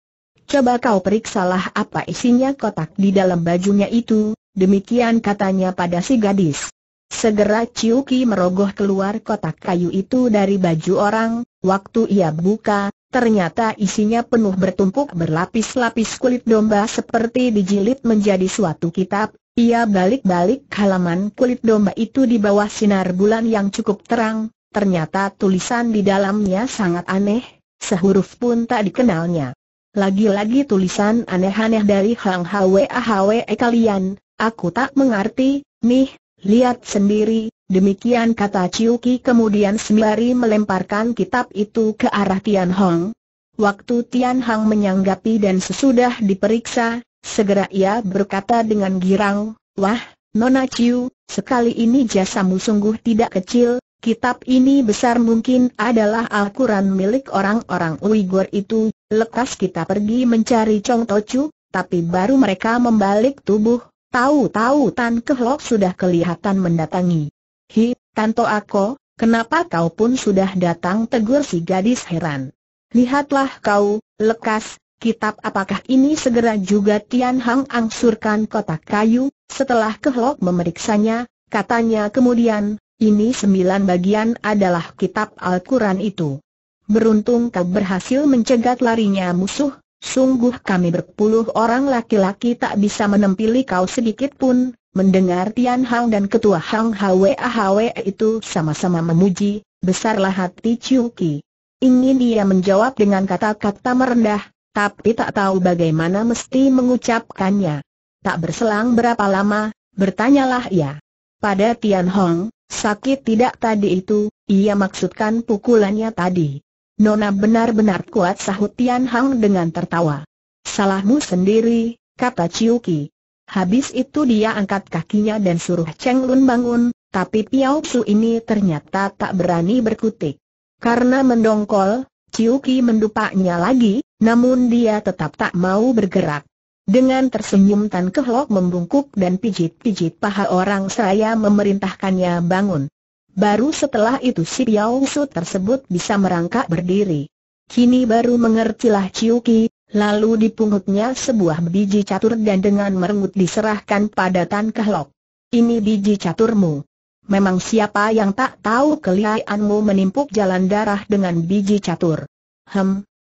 "Coba kau periksalah apa isinya kotak di dalam bajunya itu," demikian katanya pada si gadis. Segera Chiu Ki merogoh keluar kotak kayu itu dari baju orang. Waktu ia buka, ternyata isinya penuh bertumpuk berlapis-lapis kulit domba seperti dijilid menjadi suatu kitab. Ia balik-balik halaman kulit domba itu di bawah sinar bulan yang cukup terang. Ternyata tulisan di dalamnya sangat aneh, sehuruf pun tak dikenalnya. Lagi-lagi tulisan aneh-aneh dari Hang Hwee Ahwee kalian, aku tak mengerti, nih. "Lihat sendiri," demikian kata Chiu Ki kemudian sembari melemparkan kitab itu ke arah Tian Hong. Waktu Tian Hong menyanggapi dan sesudah diperiksa, segera ia berkata dengan girang, "Wah, Nona Chiu, sekali ini jasamu sungguh tidak kecil. Kitab ini besar mungkin adalah Al-Quran milik orang-orang Uighur itu. Lekas kita pergi mencari Chong Tochu." Tapi baru mereka membalik tubuh, tahu-tahu Tan Kehlok sudah kelihatan mendatangi. "Hi, Tanto Ako, Kenapa kau pun sudah datang?" tegur si gadis heran. "Lihatlah kau, lekas, kitab apakah ini?" Segera juga Tian Hang angsurkan kotak kayu. Setelah Kehlok memeriksanya, katanya kemudian, "Ini 9 bagian adalah kitab Al-Quran itu. Beruntung kau berhasil mencegat larinya musuh. Sungguh kami berpuluh orang laki-laki tak bisa menempeli kau sedikit pun." Mendengar Tian Hang dan ketua Hang Hwee Ahwee itu sama-sama memuji, besarlah hati Chiu Ki. Ingin dia menjawab dengan kata-kata merendah, tapi tak tahu bagaimana mesti mengucapkannya. Tak berselang berapa lama, bertanyalah ia pada Tian Hong, "Sakit tidak tadi itu?" Ia maksudkan pukulannya tadi. "Nona benar-benar kuat," sahut Tian Hang dengan tertawa. "Salahmu sendiri," kata Chiu Ki. Habis itu dia angkat kakinya dan suruh Cheng Lun bangun, tapi Piao Su ini ternyata tak berani berkutik. Karena mendongkol, Chiu Ki mendupaknya lagi, namun dia tetap tak mau bergerak. Dengan tersenyum Tan Kehlok membungkuk dan pijit-pijit paha orang seraya memerintahkannya bangun. Baru setelah itu si Piao Su tersebut bisa merangkak berdiri. Kini baru mengertilah Chiu Ki, lalu dipungutnya sebuah biji catur dan dengan merengut diserahkan pada Tan Kehlok. "Ini biji caturmu. Memang siapa yang tak tahu kelihayanmu menimpuk jalan darah dengan biji catur.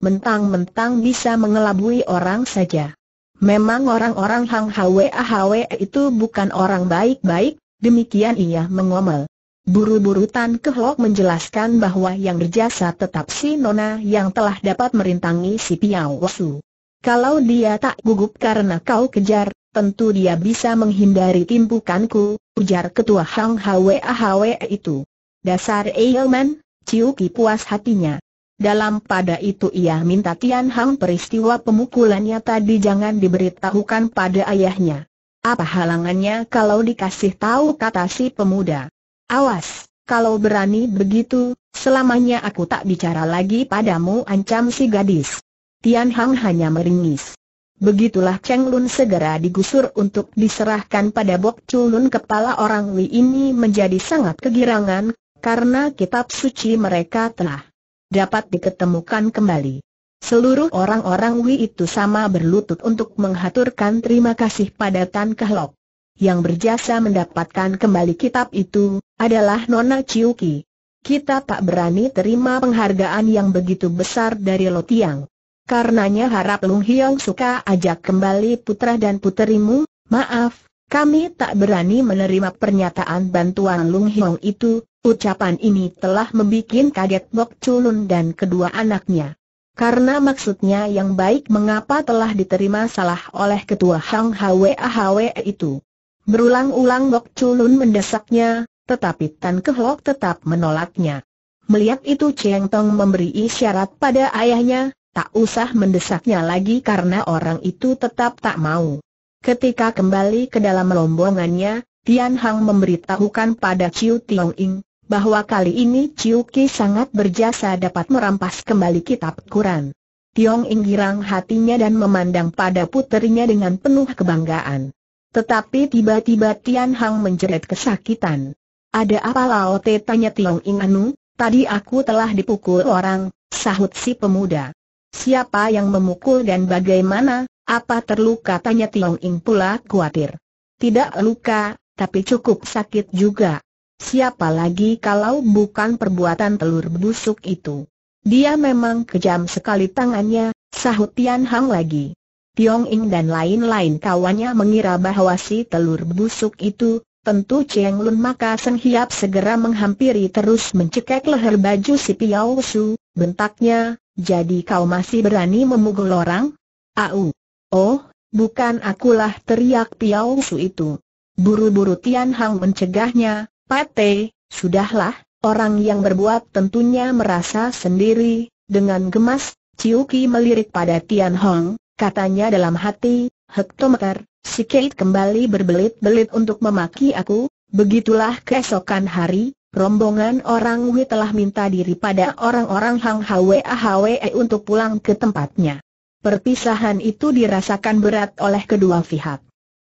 Mentang-mentang bisa mengelabui orang saja. Memang orang-orang Hang Hwee Ahwee itu bukan orang baik-baik," demikian ia mengomel. Buru-buru Tan Kehlok menjelaskan bahwa yang berjasa tetap si nona yang telah dapat merintangi si Piao Su. "Kalau dia tak gugup karena kau kejar, tentu dia bisa menghindari timpukanku," ujar ketua Hang Hwee Ahwee itu. "Dasar Eilman," Chiu Ki puas hatinya. Dalam pada itu ia minta Tian Hang peristiwa pemukulannya tadi jangan diberitahukan pada ayahnya. "Apa halangannya kalau dikasih tahu?" kata si pemuda. "Awas, kalau berani begitu, selamanya aku tak bicara lagi padamu," ancam si gadis. Tian Hang hanya meringis. Begitulah Cheng Lun segera digusur untuk diserahkan pada Bok Chulun. Kepala orang Li ini menjadi sangat kegirangan, karena kitab suci mereka telah dapat diketemukan kembali. Seluruh orang-orang Li itu sama berlutut untuk menghaturkan terima kasih pada Tan Kehlok. Yang berjasa mendapatkan kembali kitab itu adalah nona Chiu Ki. "Kita tak berani terima penghargaan yang begitu besar dari Lo Tiang. Karenanya harap Lung Hiong suka ajak kembali putra dan puterimu." "Maaf, kami tak berani menerima pernyataan bantuan Lung Hiong itu." Ucapan ini telah membuat kaget Bok Chulun dan kedua anaknya. Karena maksudnya yang baik mengapa telah diterima salah oleh ketua Hang Hwee Ahwee itu. Berulang-ulang Bok Chulun mendesaknya, tetapi Tan Kehlok tetap menolaknya. Melihat itu Cheng Tong memberi isyarat pada ayahnya, tak usah mendesaknya lagi karena orang itu tetap tak mau. Ketika kembali ke dalam rombongannya, Tian Hang memberitahukan pada Chiu Tiong Ing bahwa kali ini Chiu Ki sangat berjasa dapat merampas kembali kitab Quran. Tiong Ing girang hatinya dan memandang pada puterinya dengan penuh kebanggaan. Tetapi tiba-tiba Tian Hang menjerit kesakitan. "Ada apa Laote?" tanya Tiong Ing. "Anu, tadi aku telah dipukul orang," sahut si pemuda. "Siapa yang memukul dan bagaimana, apa terluka?" tanya Tiong Ing pula khawatir. "Tidak luka, tapi cukup sakit juga. Siapa lagi kalau bukan perbuatan telur busuk itu. Dia memang kejam sekali tangannya," sahut Tian Hang lagi. Tiong Ing dan lain-lain kawannya mengira bahwa si telur busuk itu tentu Cheng Lun, maka Seng Hiap segera menghampiri terus mencekek leher baju si Piao Su. Bentaknya, "Jadi kau masih berani memukul orang?" "Au! Oh, bukan akulah!" teriak Piao Su itu. Buru-buru Tian Hang mencegahnya. "Pate, sudahlah, orang yang berbuat tentunya merasa sendiri." Dengan gemas, Chiu Ki melirik pada Tian Hong. Katanya dalam hati, "Hektometer, si Kate kembali berbelit-belit untuk memaki aku." Begitulah keesokan hari, rombongan orang Wei telah minta diri pada orang-orang Hang Hwee Ahwee untuk pulang ke tempatnya. Perpisahan itu dirasakan berat oleh kedua pihak.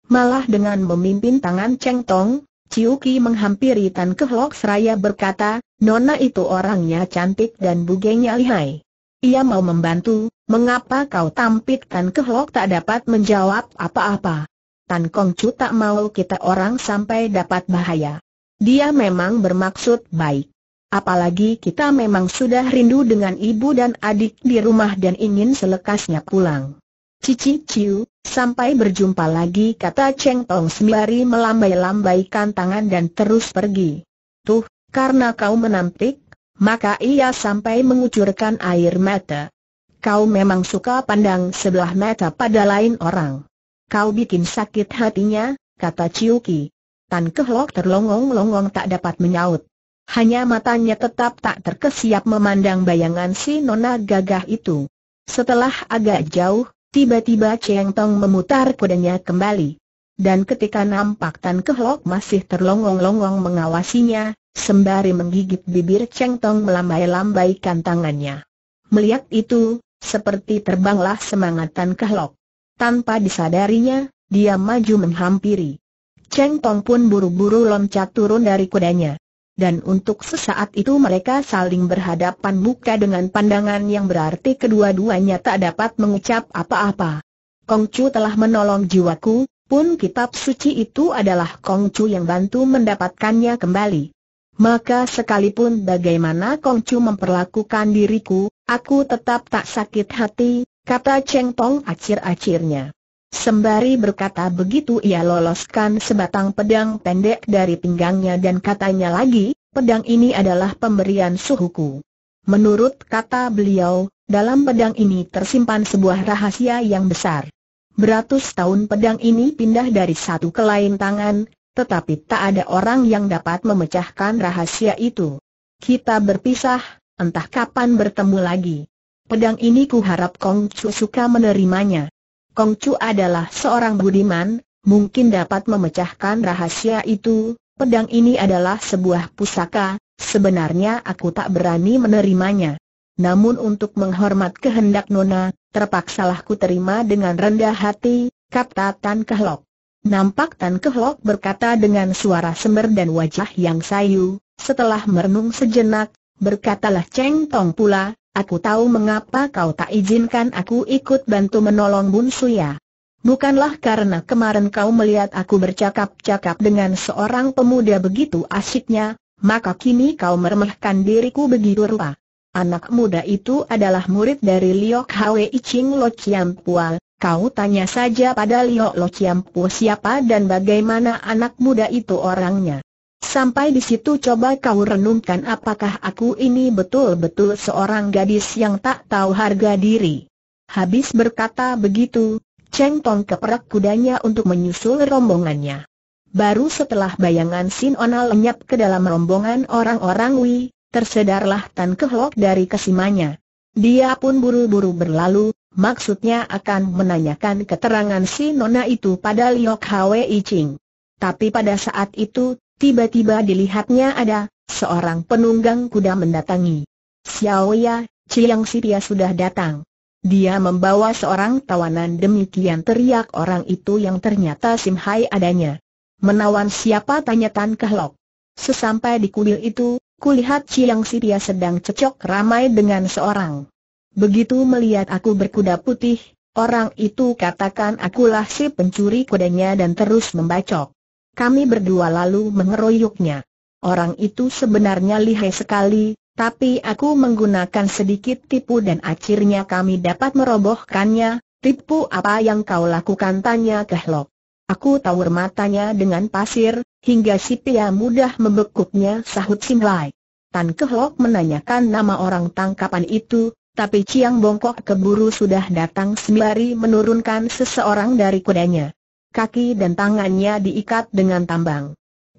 Malah dengan memimpin tangan Cheng Tong, Chiu Ki menghampiri Tan Kehlok seraya berkata, "Nona itu orangnya cantik dan bugengnya lihai. Ia mau membantu, mengapa kau tampik?" Tan Kehlok tak dapat menjawab apa-apa. Tan Kongcu tak mau kita orang sampai dapat bahaya. Dia memang bermaksud baik. Apalagi kita memang sudah rindu dengan ibu dan adik di rumah dan ingin selekasnya pulang. "Cici Ciu, sampai berjumpa lagi," kata Cheng Tong sembari melambai-lambaikan tangan dan terus pergi. "Tuh, karena kau menampik, maka ia sampai mengucurkan air mata. Kau memang suka pandang sebelah mata pada lain orang. Kau bikin sakit hatinya," kata Chiu Ki. Tan Kehlok terlongong-longong tak dapat menyaut. Hanya matanya tetap tak terkesiap memandang bayangan si nona gagah itu. Setelah agak jauh, tiba-tiba Cheng Tong memutar kudanya kembali. Dan ketika nampak Tan Kehlok masih terlongong-longong mengawasinya, sembari menggigit bibir, Cheng Tong melambai-lambaikan tangannya. Melihat itu, seperti terbanglah semangat Tan Kehlok. Tanpa disadarinya, dia maju menghampiri. Cheng Tong pun buru-buru loncat turun dari kudanya. Dan untuk sesaat itu mereka saling berhadapan muka dengan pandangan yang berarti kedua-duanya tak dapat mengucap apa-apa. "Kongcu telah menolong jiwaku, pun kitab suci itu adalah Kongcu yang bantu mendapatkannya kembali. Maka sekalipun bagaimana Kongcu memperlakukan diriku, aku tetap tak sakit hati," kata Cheng Tong acir-acirnya. Sembari berkata begitu ia loloskan sebatang pedang pendek dari pinggangnya dan katanya lagi, "Pedang ini adalah pemberian suhuku. Menurut kata beliau, dalam pedang ini tersimpan sebuah rahasia yang besar. Beratus tahun pedang ini pindah dari satu ke lain tangan, tetapi tak ada orang yang dapat memecahkan rahasia itu. Kita berpisah, entah kapan bertemu lagi. Pedang ini kuharap Kongcu suka menerimanya. Kongcu adalah seorang budiman, mungkin dapat memecahkan rahasia itu. Pedang ini adalah sebuah pusaka, sebenarnya aku tak berani menerimanya. Namun untuk menghormat kehendak nona, terpaksalah ku terima dengan rendah hati," kata Tan Kehlok. Nampak Tan Kehlok berkata dengan suara sember dan wajah yang sayu. Setelah merenung sejenak, berkatalah Cheng Tong pula, "Aku tahu mengapa kau tak izinkan aku ikut bantu menolong Bunsuya. Bukanlah karena kemarin kau melihat aku bercakap-cakap dengan seorang pemuda begitu asyiknya, maka kini kau meremehkan diriku begitu rupa. Anak muda itu adalah murid dari Liok Hwee Ching Lo Chiam Pual. Kau tanya saja pada Liok Lo Chiam Pual siapa dan bagaimana anak muda itu orangnya. Sampai di situ coba kau renungkan, apakah aku ini betul-betul seorang gadis yang tak tahu harga diri." Habis berkata begitu, Cheng Tong keperak kudanya untuk menyusul rombongannya. Baru setelah bayangan Sin Ona lenyap ke dalam rombongan orang-orang Wi, tersedarlah Tan Kehlok dari kesimanya. Dia pun buru-buru berlalu, maksudnya akan menanyakan keterangan si nona itu pada Liok Hwee Ching. Tapi pada saat itu, tiba-tiba dilihatnya ada seorang penunggang kuda mendatangi. "Xiaoya, Chiang Sitia sudah datang. Dia membawa seorang tawanan," demikian teriak orang itu yang ternyata Sim Hai adanya. "Menawan siapa?" tanya Tan Kehlok. "Sesampai di kuil itu, kulihat Chiang Sitia sedang cecok ramai dengan seorang. Begitu melihat aku berkuda putih, orang itu katakan akulah si pencuri kudanya dan terus membacok. Kami berdua lalu mengeroyoknya. Orang itu sebenarnya lihai sekali, tapi aku menggunakan sedikit tipu dan akhirnya kami dapat merobohkannya." "Tipu apa yang kau lakukan?" tanya Kehlok. "Aku tawur matanya dengan pasir, hingga si pria mudah membekuknya," sahut Sim Hai. Tan Kehlok menanyakan nama orang tangkapan itu, tapi Chiang Bongkok keburu sudah datang sembari menurunkan seseorang dari kudanya. Kaki dan tangannya diikat dengan tambang.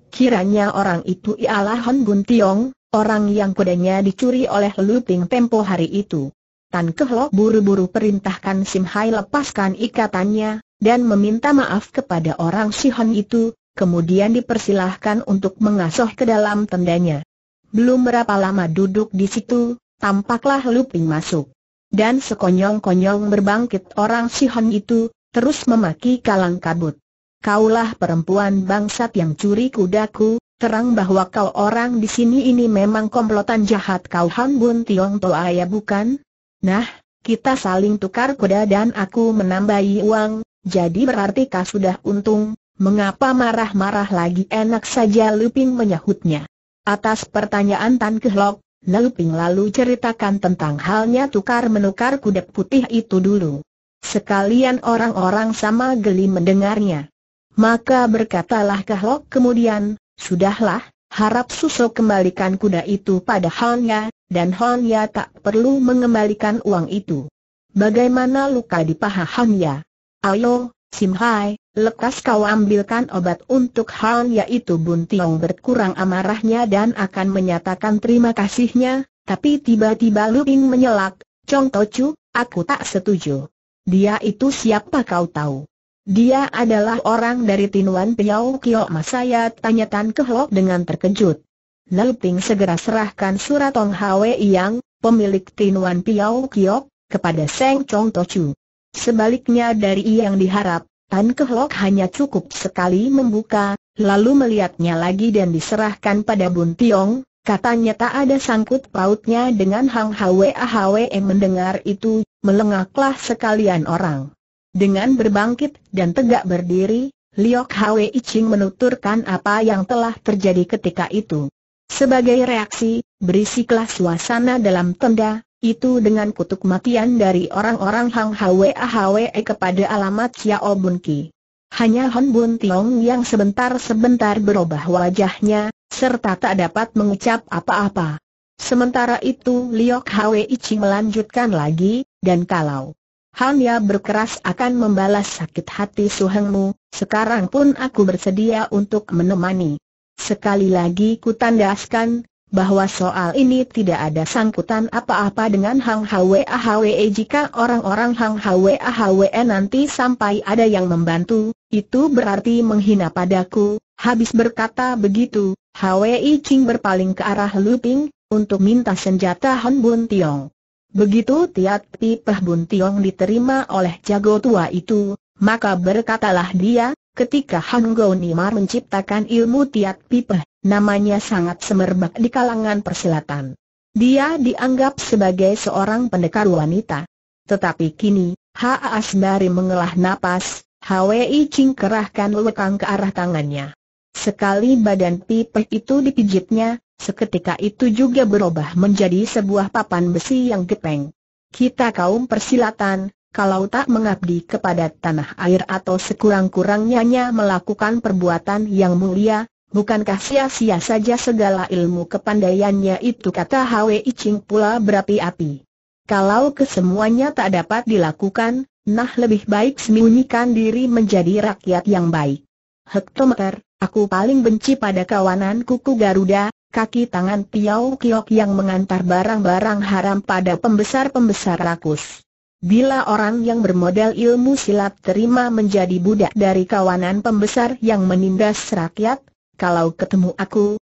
Kiranya orang itu ialah Han Bun Tiong, orang yang kudanya dicuri oleh Lu Ping tempo hari itu. Tan Kehlok buru-buru perintahkan Sim Hai lepaskan ikatannya, dan meminta maaf kepada orang si Han itu, kemudian dipersilahkan untuk mengasuh ke dalam tendanya. Belum berapa lama duduk di situ, tampaklah Lu Ping masuk. Dan sekonyong-konyong berbangkit orang si Han itu, terus memaki kalang kabut. kaulah perempuan bangsat yang curi kudaku, terang bahwa kau orang di sini ini memang komplotan jahat kau Han Bun Tiong Toaya bukan? Nah, kita saling tukar kuda dan aku menambahi uang, jadi berarti kau sudah untung, mengapa marah-marah lagi enak saja Lu Ping menyahutnya. Atas pertanyaan Tan Kehlok, Lu Ping lalu ceritakan tentang halnya tukar-menukar kuda putih itu dulu. Sekalian orang-orang sama geli mendengarnya. Maka berkatalah Kehlok kemudian, sudahlah, harap Suso kembalikan kuda itu pada Hanya, dan Hanya tak perlu mengembalikan uang itu. Bagaimana luka di paha Hanya? Ayo, Sim Hai, lekas kau ambilkan obat untuk Hanya itu. Bun Tiong berkurang amarahnya dan akan menyatakan terima kasihnya, tapi tiba-tiba Lu Ping menyelak, Chong Tocu, aku tak setuju. Dia itu siapa kau tahu? Dia adalah orang dari Tinwan Piaukiok. Masaya tanya Tan Kehlok dengan terkejut. Lu Ping segera serahkan surat Tong Hwe yang pemilik Tinwan Piaukiok kepada Seng Chong Tocu. Sebaliknya dari yang diharap, Tan Kehlok hanya cukup sekali membuka, lalu melihatnya lagi dan diserahkan pada Bun Tiong. Katanya tak ada sangkut pautnya dengan Hang Hwee Ahwee. Mendengar itu, melengaklah sekalian orang. Dengan berbangkit dan tegak berdiri, Liok Hwee Ching menuturkan apa yang telah terjadi ketika itu. Sebagai reaksi, berisiklah suasana dalam tenda, itu dengan kutuk matian dari orang-orang Hang Hwee Ahwee kepada alamat Xiao Bun Ki. Hanya Han Bun Tiong yang sebentar-sebentar berubah wajahnya, serta tak dapat mengucap apa-apa. Sementara itu Liok Hwee Ching melanjutkan lagi, dan kalau Hanya berkeras akan membalas sakit hati suhengmu, sekarang pun aku bersedia untuk menemani. Sekali lagi kutandaskan, bahwa soal ini tidak ada sangkutan apa-apa dengan Hang Hwee Ahwee. Jika orang-orang Hang Hwee Ahwee nanti sampai ada yang membantu, itu berarti menghina padaku. Habis berkata begitu, Hwee Ching berpaling ke arah Lu Ping, untuk minta senjata Han Bun Tiong. Begitu tiap pipah Bun Tiong diterima oleh jago tua itu, maka berkatalah dia, ketika Han Gonimar menciptakan ilmu tiap pipah, namanya sangat semerbak di kalangan persilatan. Dia dianggap sebagai seorang pendekar wanita. Tetapi kini, Ha Asbari mengelah napas, Hwee Ching kerahkan lekang ke arah tangannya. Sekali badan pipah itu dipijitnya, seketika itu juga berubah menjadi sebuah papan besi yang gepeng. Kita kaum persilatan, kalau tak mengabdi kepada tanah air atau sekurang-kurangnya melakukan perbuatan yang mulia, bukankah sia-sia saja segala ilmu kepandaiannya itu, kata Hwee Ching pula berapi-api. Kalau kesemuanya tak dapat dilakukan, nah lebih baik sembunyikan diri menjadi rakyat yang baik. Hektometer, aku paling benci pada kawanan kuku Garuda, kaki tangan Piaukiok yang mengantar barang-barang haram pada pembesar-pembesar rakus. Bila orang yang bermodal ilmu silat terima menjadi budak dari kawanan pembesar yang menindas rakyat, kalau ketemu aku,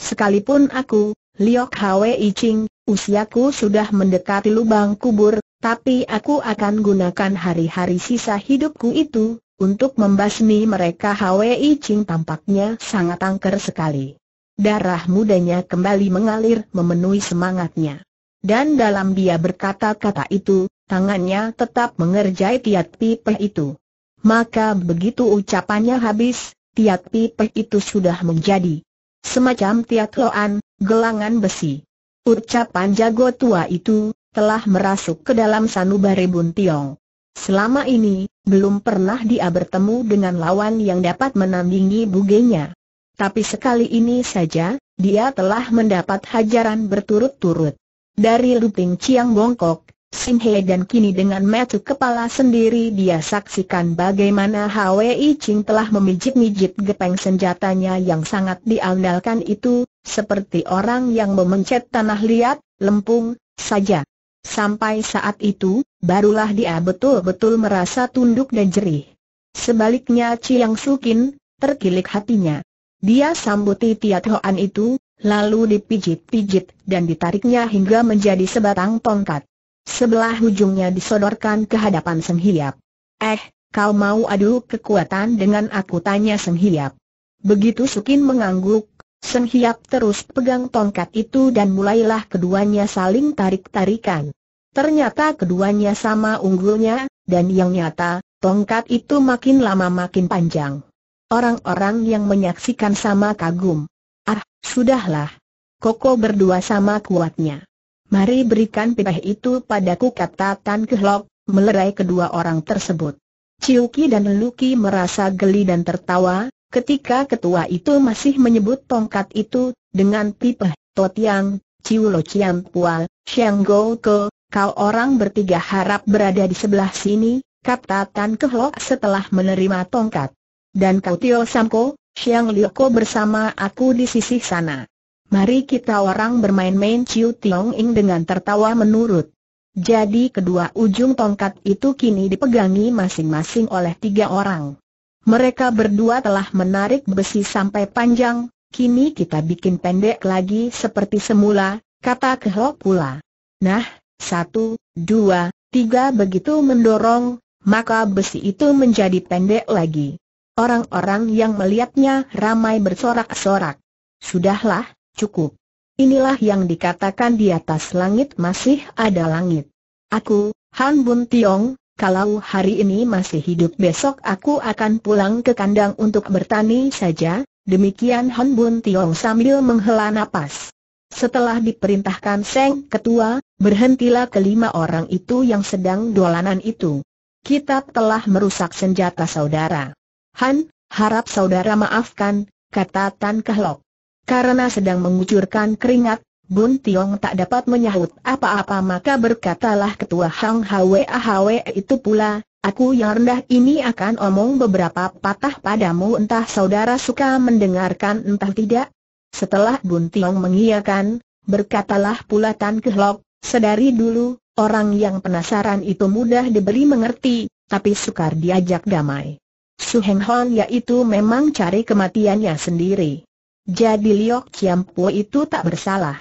sekalipun aku, Liok Hwee Ching, usiaku sudah mendekati lubang kubur, tapi aku akan gunakan hari-hari sisa hidupku itu untuk membasmi mereka. Hwee Ching tampaknya sangat angker sekali. Darah mudanya kembali mengalir memenuhi semangatnya. Dan dalam dia berkata-kata itu, tangannya tetap mengerjai tiat pipeh itu. Maka begitu ucapannya habis, tiat pipeh itu sudah menjadi semacam tiat loan, gelangan besi. Ucapan jago tua itu telah merasuk ke dalam sanubari Bun Tiong. Selama ini, belum pernah dia bertemu dengan lawan yang dapat menandingi bugenya. Tapi sekali ini saja, dia telah mendapat hajaran berturut-turut dari Lu Ping Chiang Bongkok, Sim Hai, dan kini dengan mata kepala sendiri dia saksikan bagaimana Hwee Ching telah memijit-mijit gepeng senjatanya yang sangat diandalkan itu, seperti orang yang memencet tanah liat, lempung, saja. Sampai saat itu, barulah dia betul-betul merasa tunduk dan jerih. Sebaliknya Chiang Sukin, terkilik hatinya. Dia sambuti tiat hoan itu, lalu dipijit-pijit dan ditariknya hingga menjadi sebatang tongkat. Sebelah ujungnya disodorkan ke hadapan Seng Hiap. Kau mau adu kekuatan dengan aku?" tanya Seng Hiap. Begitu Sukin mengangguk, Seng Hiap terus pegang tongkat itu dan mulailah keduanya saling tarik-tarikan. Ternyata keduanya sama unggulnya, dan yang nyata, tongkat itu makin lama makin panjang. Orang-orang yang menyaksikan sama kagum. "Ah, sudahlah. Koko berdua sama kuatnya. Mari berikan pipih itu padaku," kata Tan Kehlok, melerai kedua orang tersebut. Chiu Ki dan Lu Ki merasa geli dan tertawa ketika ketua itu masih menyebut tongkat itu dengan pipeh. "Totiang, Chiu Lo Chiam Pual, Xiang Go Ke, kau orang bertiga harap berada di sebelah sini," kata Tan Kehlok setelah menerima tongkat. "Dan kau Tio Samko, Xiang Lioko bersama aku di sisi sana. Mari kita orang bermain-main." Chiu Tiong Ing dengan tertawa menurut. Jadi kedua ujung tongkat itu kini dipegangi masing-masing oleh tiga orang. Mereka berdua telah menarik besi sampai panjang. "Kini kita bikin pendek lagi seperti semula," kata Kehlok pula. "Nah, 1, 2, 3 begitu mendorong, maka besi itu menjadi pendek lagi. Orang-orang yang melihatnya ramai bersorak-sorak. "Sudahlah, cukup. Inilah yang dikatakan di atas langit masih ada langit. Aku, Han Bun Tiong, kalau hari ini masih hidup, besok aku akan pulang ke kandang untuk bertani saja." Demikian Han Bun Tiong sambil menghela napas. Setelah diperintahkan Seng Ketua, berhentilah kelima orang itu yang sedang dolanan itu. "Kita telah merusak senjata saudara. Han, harap saudara maafkan," kata Tan Kehlok. Karena sedang mengucurkan keringat, Bun Tiong tak dapat menyahut apa-apa, maka berkatalah ketua Hang Hwee Ahwee itu pula, "Aku yang rendah ini akan omong beberapa patah padamu, entah saudara suka mendengarkan entah tidak." Setelah Bun Tiong mengiyakan, berkatalah pula Tan Kehlok, "Sedari dulu, orang yang penasaran itu mudah diberi mengerti, tapi sukar diajak damai. Su Heng Hon yaitu memang cari kematiannya sendiri. Jadi Liok Ciampu itu tak bersalah.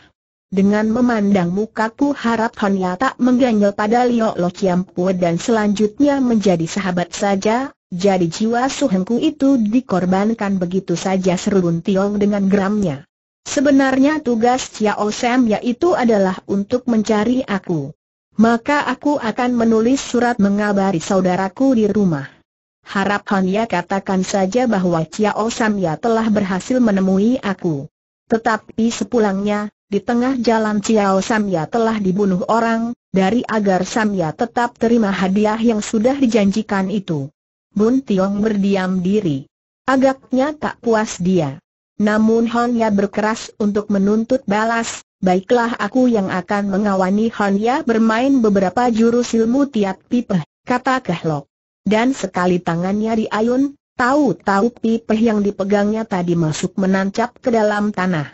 Dengan memandang mukaku harap Honya tak mengganjal pada Liok Lo Ciampu dan selanjutnya menjadi sahabat saja. Jadi jiwa suhengku itu dikorbankan begitu saja," seru Bun Tiong dengan geramnya. "Sebenarnya tugas Tia O Sam yaitu adalah untuk mencari aku. Maka aku akan menulis surat mengabari saudaraku di rumah. Harap Honya katakan saja bahwa Tia O Sam Ya telah berhasil menemui aku. Tetapi sepulangnya, di tengah jalan Tia O Sam Ya telah dibunuh orang, dari agar Sam Ya tetap terima hadiah yang sudah dijanjikan itu." Bun Tiong berdiam diri. Agaknya tak puas dia. Namun Honya berkeras untuk menuntut balas. "Baiklah, aku yang akan mengawani Honya bermain beberapa jurus ilmu tiap pipeh," kata Kehlok. Dan sekali tangannya diayun, tahu-tahu pipih yang dipegangnya tadi masuk menancap ke dalam tanah.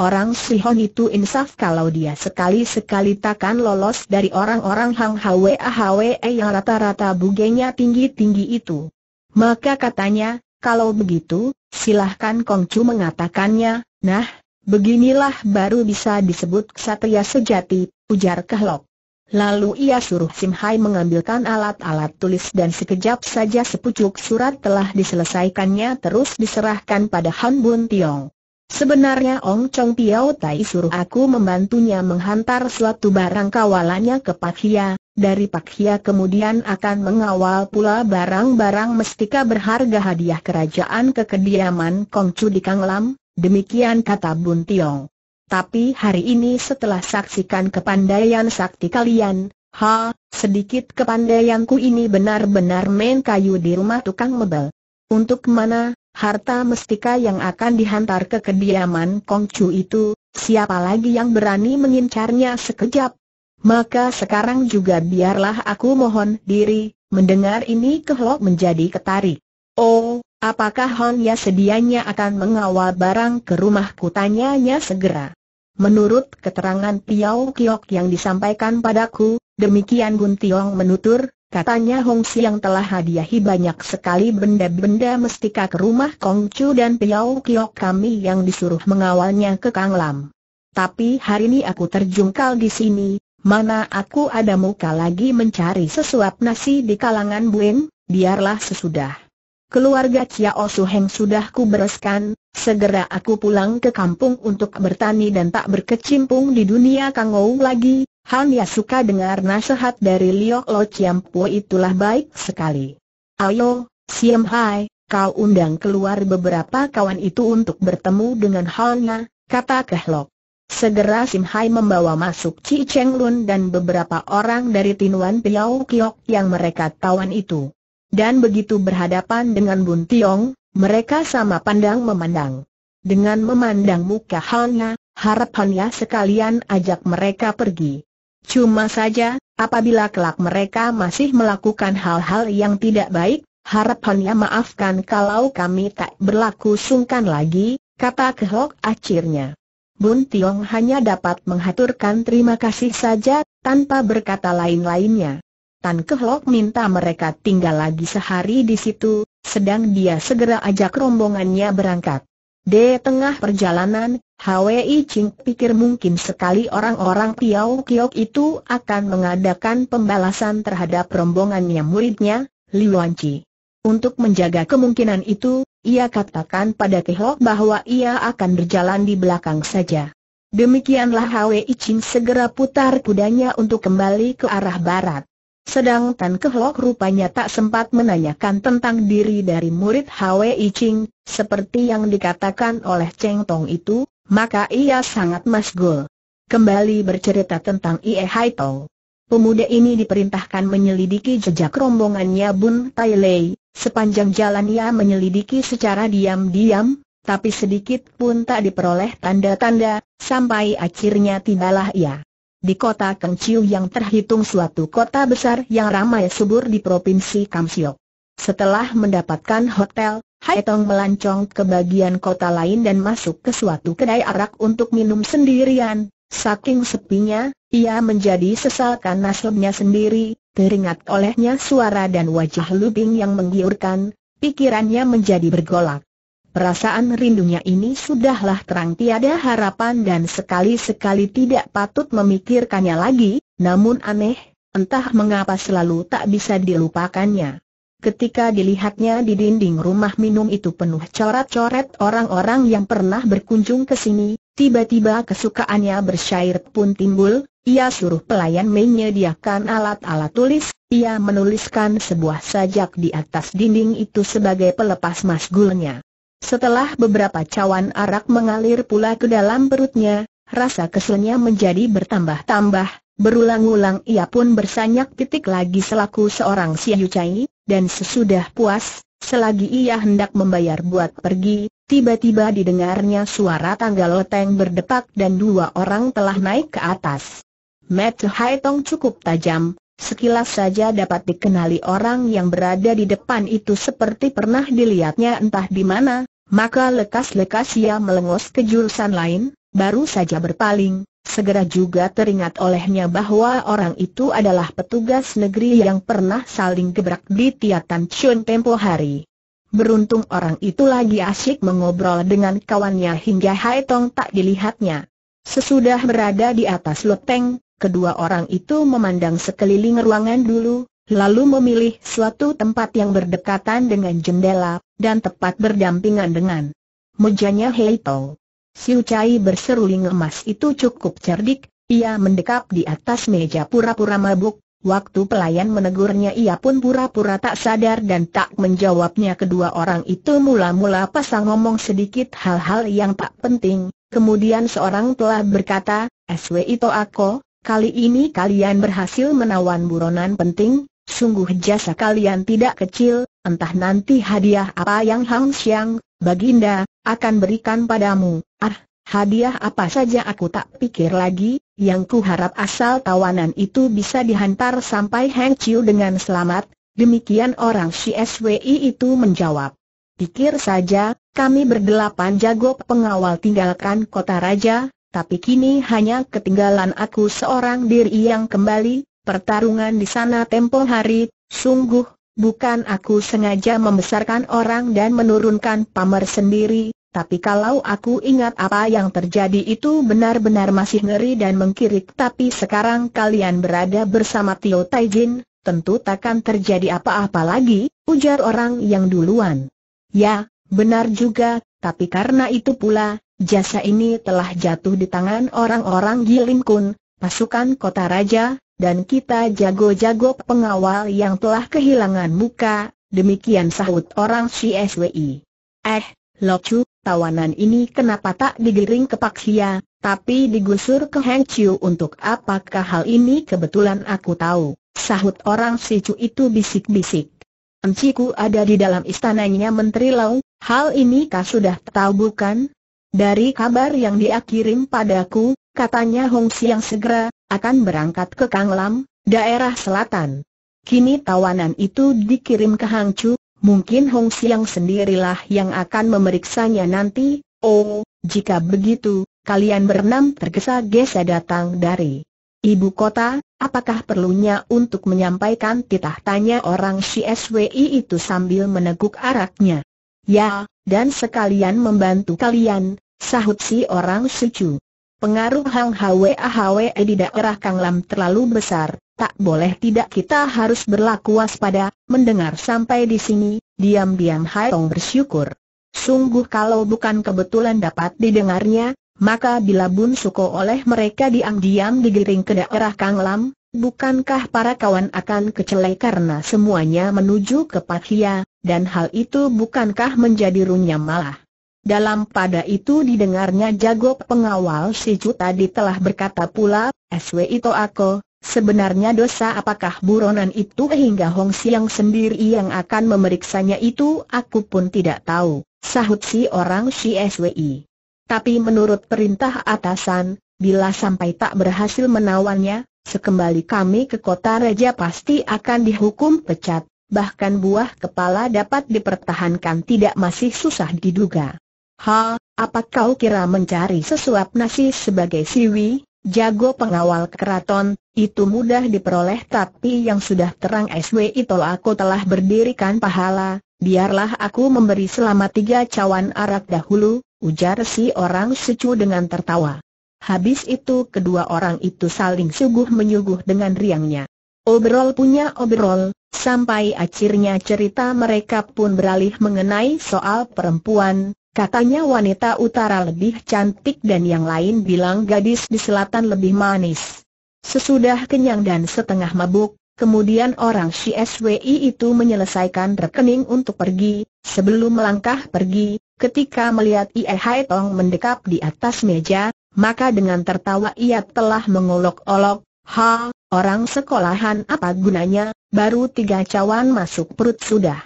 Orang Sihon itu insaf kalau dia sekali-sekali takkan lolos dari orang-orang Hang Hwee Ahwee yang rata-rata bugenya tinggi-tinggi itu. Maka katanya, "Kalau begitu, silahkan Kengciu mengatakannya." "Nah, beginilah baru bisa disebut ksatria sejati," ujar Kehlok. Lalu ia suruh Sim Hai mengambilkan alat-alat tulis dan sekejap saja sepucuk surat telah diselesaikannya terus diserahkan pada Han Bun Tiong. "Sebenarnya Ong Chong Piao Tai suruh aku membantunya menghantar suatu barang kawalannya ke Pak Kia. Dari Pak Kia kemudian akan mengawal pula barang-barang mestika berharga hadiah kerajaan ke kediaman Kengciu di Kang Lam." Demikian kata Bun Tiong. "Tapi hari ini setelah saksikan kepandaian sakti kalian, sedikit kepandaianku ini benar-benar main kayu di rumah tukang mebel. Untuk mana harta mestika yang akan dihantar ke kediaman Kengciu itu? Siapa lagi yang berani mengincarnya sekejap? Maka sekarang juga biarlah aku mohon diri." Mendengar ini Kehlok menjadi ketarik. "Oh, apakah Honya sedianya akan mengawal barang ke rumahku?" tanyanya segera. "Menurut keterangan Piaukiok yang disampaikan padaku," demikian Bun Tiong menutur, "katanya Hong Siang telah hadiahi banyak sekali benda-benda mestika ke rumah Kengciu dan Piaukiok kami yang disuruh mengawalnya ke Kang Lam. Tapi hari ini aku terjungkal di sini, mana aku ada muka lagi mencari sesuap nasi di kalangan Bueng, biarlah sesudah keluarga Chiao Suheng sudah kubereskan, segera aku pulang ke kampung untuk bertani dan tak berkecimpung di dunia kangou lagi. Hanya suka dengar nasihat dari Liok Lo Ciampu itulah baik sekali. Ayo, Sim Hai, kau undang keluar beberapa kawan itu untuk bertemu dengan Hanya, kata Kehlok. Segera Sim Hai membawa masuk Ki Cheng Lun dan beberapa orang dari Tinwan Piaukiok yang mereka tawan itu. Dan begitu berhadapan dengan Bun Tiong, mereka sama pandang memandang. Dengan memandang muka Hanya, harapannya sekalian ajak mereka pergi. Cuma saja, apabila kelak mereka masih melakukan hal-hal yang tidak baik, harapannya maafkan kalau kami tak berlaku sungkan lagi, kata Kehlok akhirnya. Bun Tiong hanya dapat menghaturkan terima kasih saja, tanpa berkata lain-lainnya. Tan Kehlok minta mereka tinggal lagi sehari di situ, sedang dia segera ajak rombongannya berangkat. Di tengah perjalanan, Hwee Ching pikir mungkin sekali orang-orang Piaukiok itu akan mengadakan pembalasan terhadap rombongannya muridnya, Li Wan Chi. Untuk menjaga kemungkinan itu, ia katakan pada Kehlok bahwa ia akan berjalan di belakang saja. Demikianlah Hwee Ching segera putar kudanya untuk kembali ke arah barat. Sedangkan Kehlok rupanya tak sempat menanyakan tentang diri dari murid Hwee Ching, seperti yang dikatakan oleh Cheng Tong itu, maka ia sangat masgul. Kembali bercerita tentang Ie Hai Tong. Pemuda ini diperintahkan menyelidiki jejak rombongannya Bun Tai Lei. Sepanjang jalan ia menyelidiki secara diam-diam, tapi sedikit pun tak diperoleh tanda-tanda, sampai akhirnya tibalah ia di kota Kengciu yang terhitung suatu kota besar yang ramai subur di provinsi Kamsiok. Setelah mendapatkan hotel, Hai Tong melancong ke bagian kota lain dan masuk ke suatu kedai arak untuk minum sendirian. Saking sepinya, ia menjadi sesalkan nasibnya sendiri, teringat olehnya suara dan wajah Lu Ping yang menggiurkan, pikirannya menjadi bergolak. Perasaan rindunya ini sudahlah terang tiada harapan dan sekali-sekali tidak patut memikirkannya lagi, namun aneh, entah mengapa selalu tak bisa dilupakannya. Ketika dilihatnya di dinding rumah minum itu penuh coret-coret orang-orang yang pernah berkunjung ke sini, tiba-tiba kesukaannya bersyair pun timbul. Ia suruh pelayan menyediakan alat-alat tulis, ia menuliskan sebuah sajak di atas dinding itu sebagai pelepas masgulnya. Setelah beberapa cawan arak mengalir pula ke dalam perutnya, rasa keselnya menjadi bertambah-tambah, berulang-ulang ia pun bersanyak titik lagi selaku seorang Siu Cai, dan sesudah puas, selagi ia hendak membayar buat pergi, tiba-tiba didengarnya suara tangga loteng berdepak dan dua orang telah naik ke atas. Mata Hai Tong cukup tajam. Sekilas saja dapat dikenali orang yang berada di depan itu seperti pernah dilihatnya entah di mana, maka lekas-lekas ia melengos ke jurusan lain, baru saja berpaling, segera juga teringat olehnya bahwa orang itu adalah petugas negeri yang pernah saling gebrak di Tiatan Chun tempo hari. Beruntung orang itu lagi asyik mengobrol dengan kawannya hingga Hai Tong tak dilihatnya. Sesudah berada di atas loteng, kedua orang itu memandang sekeliling ruangan dulu, lalu memilih suatu tempat yang berdekatan dengan jendela, dan tepat berdampingan dengan mejanya Hai Tong. Siu Cai berseruling emas itu cukup cerdik, ia mendekap di atas meja pura-pura mabuk, waktu pelayan menegurnya ia pun pura-pura tak sadar dan tak menjawabnya. Kedua orang itu mula-mula pasang ngomong sedikit hal-hal yang tak penting, kemudian seorang telah berkata, "Swe itu aku. Kali ini kalian berhasil menawan buronan penting, sungguh jasa kalian tidak kecil, entah nanti hadiah apa yang Hong Siang, Baginda, akan berikan padamu." "Ah, hadiah apa saja aku tak pikir lagi, yang ku harap asal tawanan itu bisa dihantar sampai Hang Chiu dengan selamat," demikian orang si SWI itu menjawab. "Pikir saja, kami berdelapan jago pengawal tinggalkan kota raja, tapi kini hanya ketinggalan aku seorang diri yang kembali. Pertarungan di sana tempo hari, sungguh, bukan aku sengaja membesarkan orang dan menurunkan pamer sendiri, tapi kalau aku ingat apa yang terjadi itu benar-benar masih ngeri dan mengkirik. Tapi sekarang kalian berada bersama Tio Taijin, tentu takkan terjadi apa-apa lagi, ujar orang yang duluan. Ya, benar juga, tapi karena itu pula, jasa ini telah jatuh di tangan orang-orang Gilim Kun, pasukan kota raja, dan kita jago-jago pengawal yang telah kehilangan muka, demikian sahut orang CSWI. Locu, tawanan ini kenapa tak digiring ke Pak Kia, tapi digusur ke Hang Chiu untuk apakah hal ini kebetulan aku tahu, sahut orang si Cu itu bisik-bisik. Enciku ada di dalam istananya Menteri Lau, hal ini kau sudah tahu bukan? Dari kabar yang dia kirim padaku, katanya Hong Siang segera akan berangkat ke Kang Lam, daerah selatan. Kini tawanan itu dikirim ke Hang Chiu. Mungkin Hong Siang sendirilah yang akan memeriksanya nanti. Oh, jika begitu, kalian berenam tergesa-gesa datang dari ibu kota, apakah perlunya untuk menyampaikan titah, tanya orang CSWI itu sambil meneguk araknya. Ya, dan sekalian membantu kalian, sahut si orang Secu. Pengaruh Hang Hwee Ahwee di daerah Kang Lam terlalu besar. Tak boleh tidak kita harus berlaku waspada. Mendengar sampai di sini, diam-diam Hai Tong bersyukur. Sungguh kalau bukan kebetulan dapat didengarnya, maka bila Bun Suko oleh mereka diam-diam digiring ke daerah Kang Lam, bukankah para kawan akan kecelai karena semuanya menuju ke Pak Kia, dan hal itu bukankah menjadi runyam malah. Dalam pada itu didengarnya jago pengawal si Cu tadi telah berkata pula, SWI Toako. Sebenarnya dosa apakah buronan itu hingga Hong Siang sendiri yang akan memeriksanya itu aku pun tidak tahu, sahut si orang CSWI. Tapi menurut perintah atasan, bila sampai tak berhasil menawannya, sekembali kami ke kota raja pasti akan dihukum pecat, bahkan buah kepala dapat dipertahankan tidak masih susah diduga. Ha, apa kau kira mencari sesuap nasi sebagai siwi? Jago pengawal keraton, itu mudah diperoleh tapi yang sudah terang SWI Tol aku telah berdirikan pahala, biarlah aku memberi selama 3 cawan arak dahulu, ujar si orang Secu dengan tertawa. Habis itu kedua orang itu saling suguh-menyuguh dengan riangnya. Obrol punya obrol, sampai akhirnya cerita mereka pun beralih mengenai soal perempuan. Katanya wanita utara lebih cantik dan yang lain bilang gadis di selatan lebih manis. Sesudah kenyang dan setengah mabuk, kemudian orang CSWI itu menyelesaikan rekening untuk pergi. Sebelum melangkah pergi, ketika melihat Ie Hai Tong mendekap di atas meja, maka dengan tertawa ia telah mengolok-olok. Ha, orang sekolahan apa gunanya, baru 3 cawan masuk perut sudah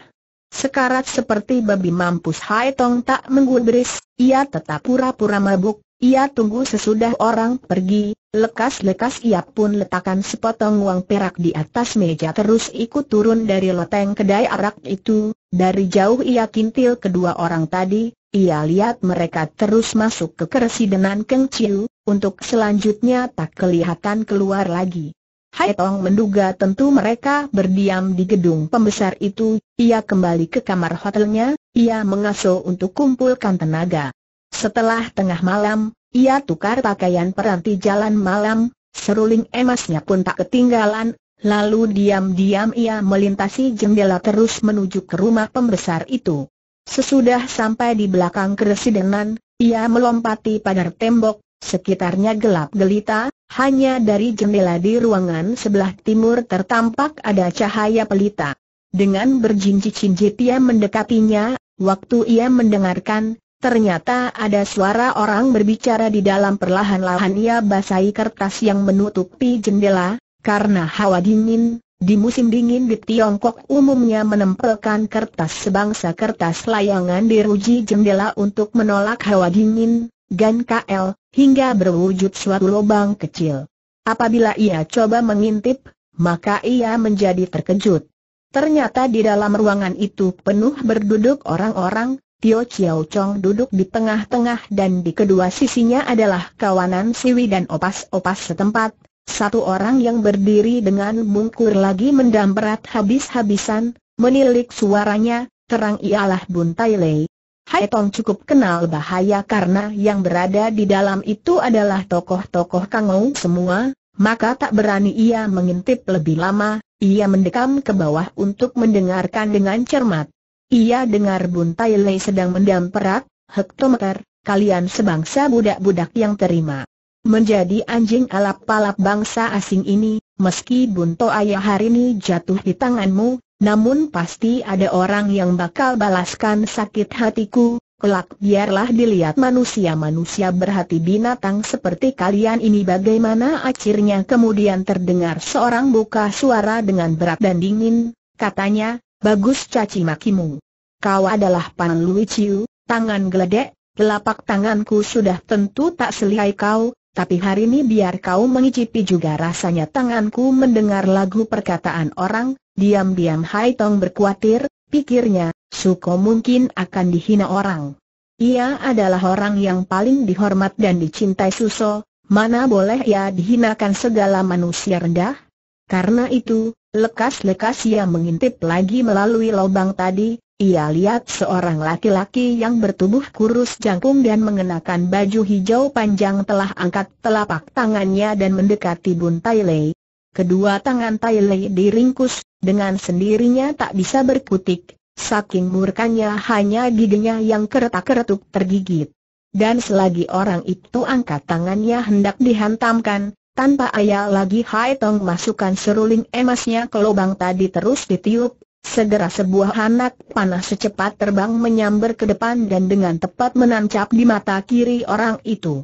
sekarat seperti babi mampus. Hai Tong tak menggubris, ia tetap pura-pura mabuk, ia tunggu sesudah orang pergi, lekas-lekas ia pun letakkan sepotong uang perak di atas meja terus ikut turun dari loteng kedai arak itu. Dari jauh ia kintil kedua orang tadi, ia lihat mereka terus masuk ke keresidenan Kengciu, untuk selanjutnya tak kelihatan keluar lagi. Hai Tong menduga tentu mereka berdiam di gedung pembesar itu, ia kembali ke kamar hotelnya, ia mengasuh untuk kumpulkan tenaga. Setelah tengah malam, ia tukar pakaian peranti jalan malam, seruling emasnya pun tak ketinggalan, lalu diam-diam ia melintasi jendela terus menuju ke rumah pembesar itu. Sesudah sampai di belakang keresidenan, ia melompati pagar tembok, sekitarnya gelap gelita. Hanya dari jendela di ruangan sebelah timur tertampak ada cahaya pelita. Dengan berjinjit-jinjit ia mendekatinya, waktu ia mendengarkan, ternyata ada suara orang berbicara di dalam. Perlahan-lahan ia basahi kertas yang menutupi jendela, karena hawa dingin, di musim dingin di Tiongkok umumnya menempelkan kertas sebangsa kertas layangan di ruji jendela untuk menolak hawa dingin, Gan KL, hingga berwujud suatu lubang kecil. Apabila ia coba mengintip, maka ia menjadi terkejut. Ternyata di dalam ruangan itu penuh berduduk orang-orang. Tio Chiao Chong duduk di tengah-tengah dan di kedua sisinya adalah kawanan siwi dan opas-opas setempat. Satu orang yang berdiri dengan bungkur lagi mendamperat habis-habisan, menilik suaranya, terang ialah Bun Tailei. Hai Tong cukup kenal bahaya karena yang berada di dalam itu adalah tokoh-tokoh Kang Ou semua, maka tak berani ia mengintip lebih lama, Ia mendekam ke bawah untuk mendengarkan dengan cermat. Ia dengar Bun Tai Lei sedang mendam perak, "Hektometer, kalian sebangsa budak-budak yang terima menjadi anjing alap-alap bangsa asing ini, meski Bun Toai hari ini jatuh di tanganmu, namun pasti ada orang yang bakal balaskan sakit hatiku. Kelak biarlah dilihat manusia-manusia berhati binatang seperti kalian ini bagaimana akhirnya." Kemudian terdengar seorang buka suara dengan berat dan dingin. Katanya, "Bagus caci makimu. Kau adalah Pan Lui Chiu, tangan geledek. Telapak tanganku sudah tentu tak selihai kau, tapi hari ini biar kau mengicipi juga rasanya tanganku." Mendengar lagu perkataan orang, diam-diam Hai Tong berkhawatir. Pikirnya, Suko mungkin akan dihina orang. Ia adalah orang yang paling dihormat dan dicintai Suso, mana boleh ia dihinakan segala manusia rendah? Karena itu, lekas-lekas ia mengintip lagi melalui lubang tadi. Ia lihat seorang laki-laki yang bertubuh kurus jangkung dan mengenakan baju hijau panjang telah angkat telapak tangannya dan mendekati Bun Tai Lei. Kedua tangan Tai Lei diringkus, dengan sendirinya tak bisa berkutik. Saking murkanya hanya giginya yang keretak-keretuk tergigit. Dan selagi orang itu angkat tangannya hendak dihantamkan, tanpa ayal lagi Hai Tong masukkan seruling emasnya ke lubang tadi terus ditiup. Segera sebuah anak panas secepat terbang menyambar ke depan dan dengan tepat menancap di mata kiri orang itu.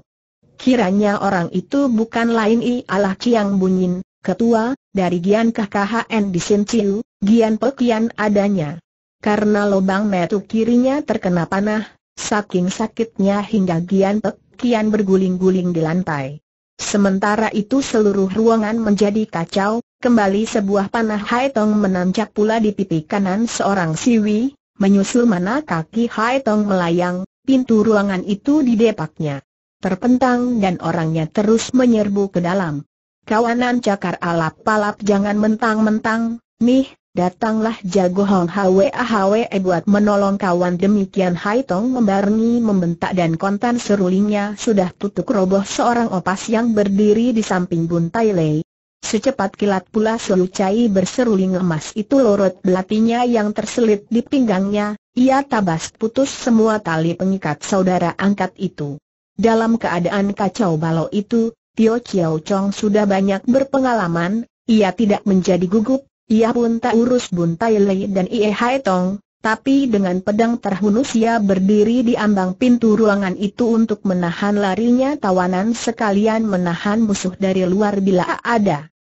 Kiranya orang itu bukan lain ialah Chiang Bunyin, ketua dari Gian KKHN di Sin Chiu, Gian Pekian adanya. Karena lubang metu kirinya terkena panah, saking sakitnya hingga Gian Pekian berguling-guling di lantai. Sementara itu seluruh ruangan menjadi kacau, kembali sebuah panah Hai Tong menancap pula di pipi kanan seorang siwi, menyusul mana kaki Hai Tong melayang, pintu ruangan itu didepaknya. Terpentang dan orangnya terus menyerbu ke dalam. "Kawanan cakar alap-alap, jangan mentang-mentang, nih. Datanglah jago Hong Hwee Ahwee buat menolong kawan." Demikian Hai Tong membarengi membentak dan kontan serulingnya sudah tutup roboh seorang opas yang berdiri di samping Bun Tai Lei. Secepat kilat pula selucai berseruling emas itu lorot belatinya yang terselit di pinggangnya. Ia tabas putus semua tali pengikat saudara angkat itu. Dalam keadaan kacau balau itu, Tio Chiao Chong sudah banyak berpengalaman. Ia tidak menjadi gugup. Ia pun tak urus Bun Tai Lei dan Ie Hai Tong, tapi dengan pedang terhunus ia berdiri di ambang pintu ruangan itu untuk menahan larinya tawanan sekalian menahan musuh dari luar bila ada.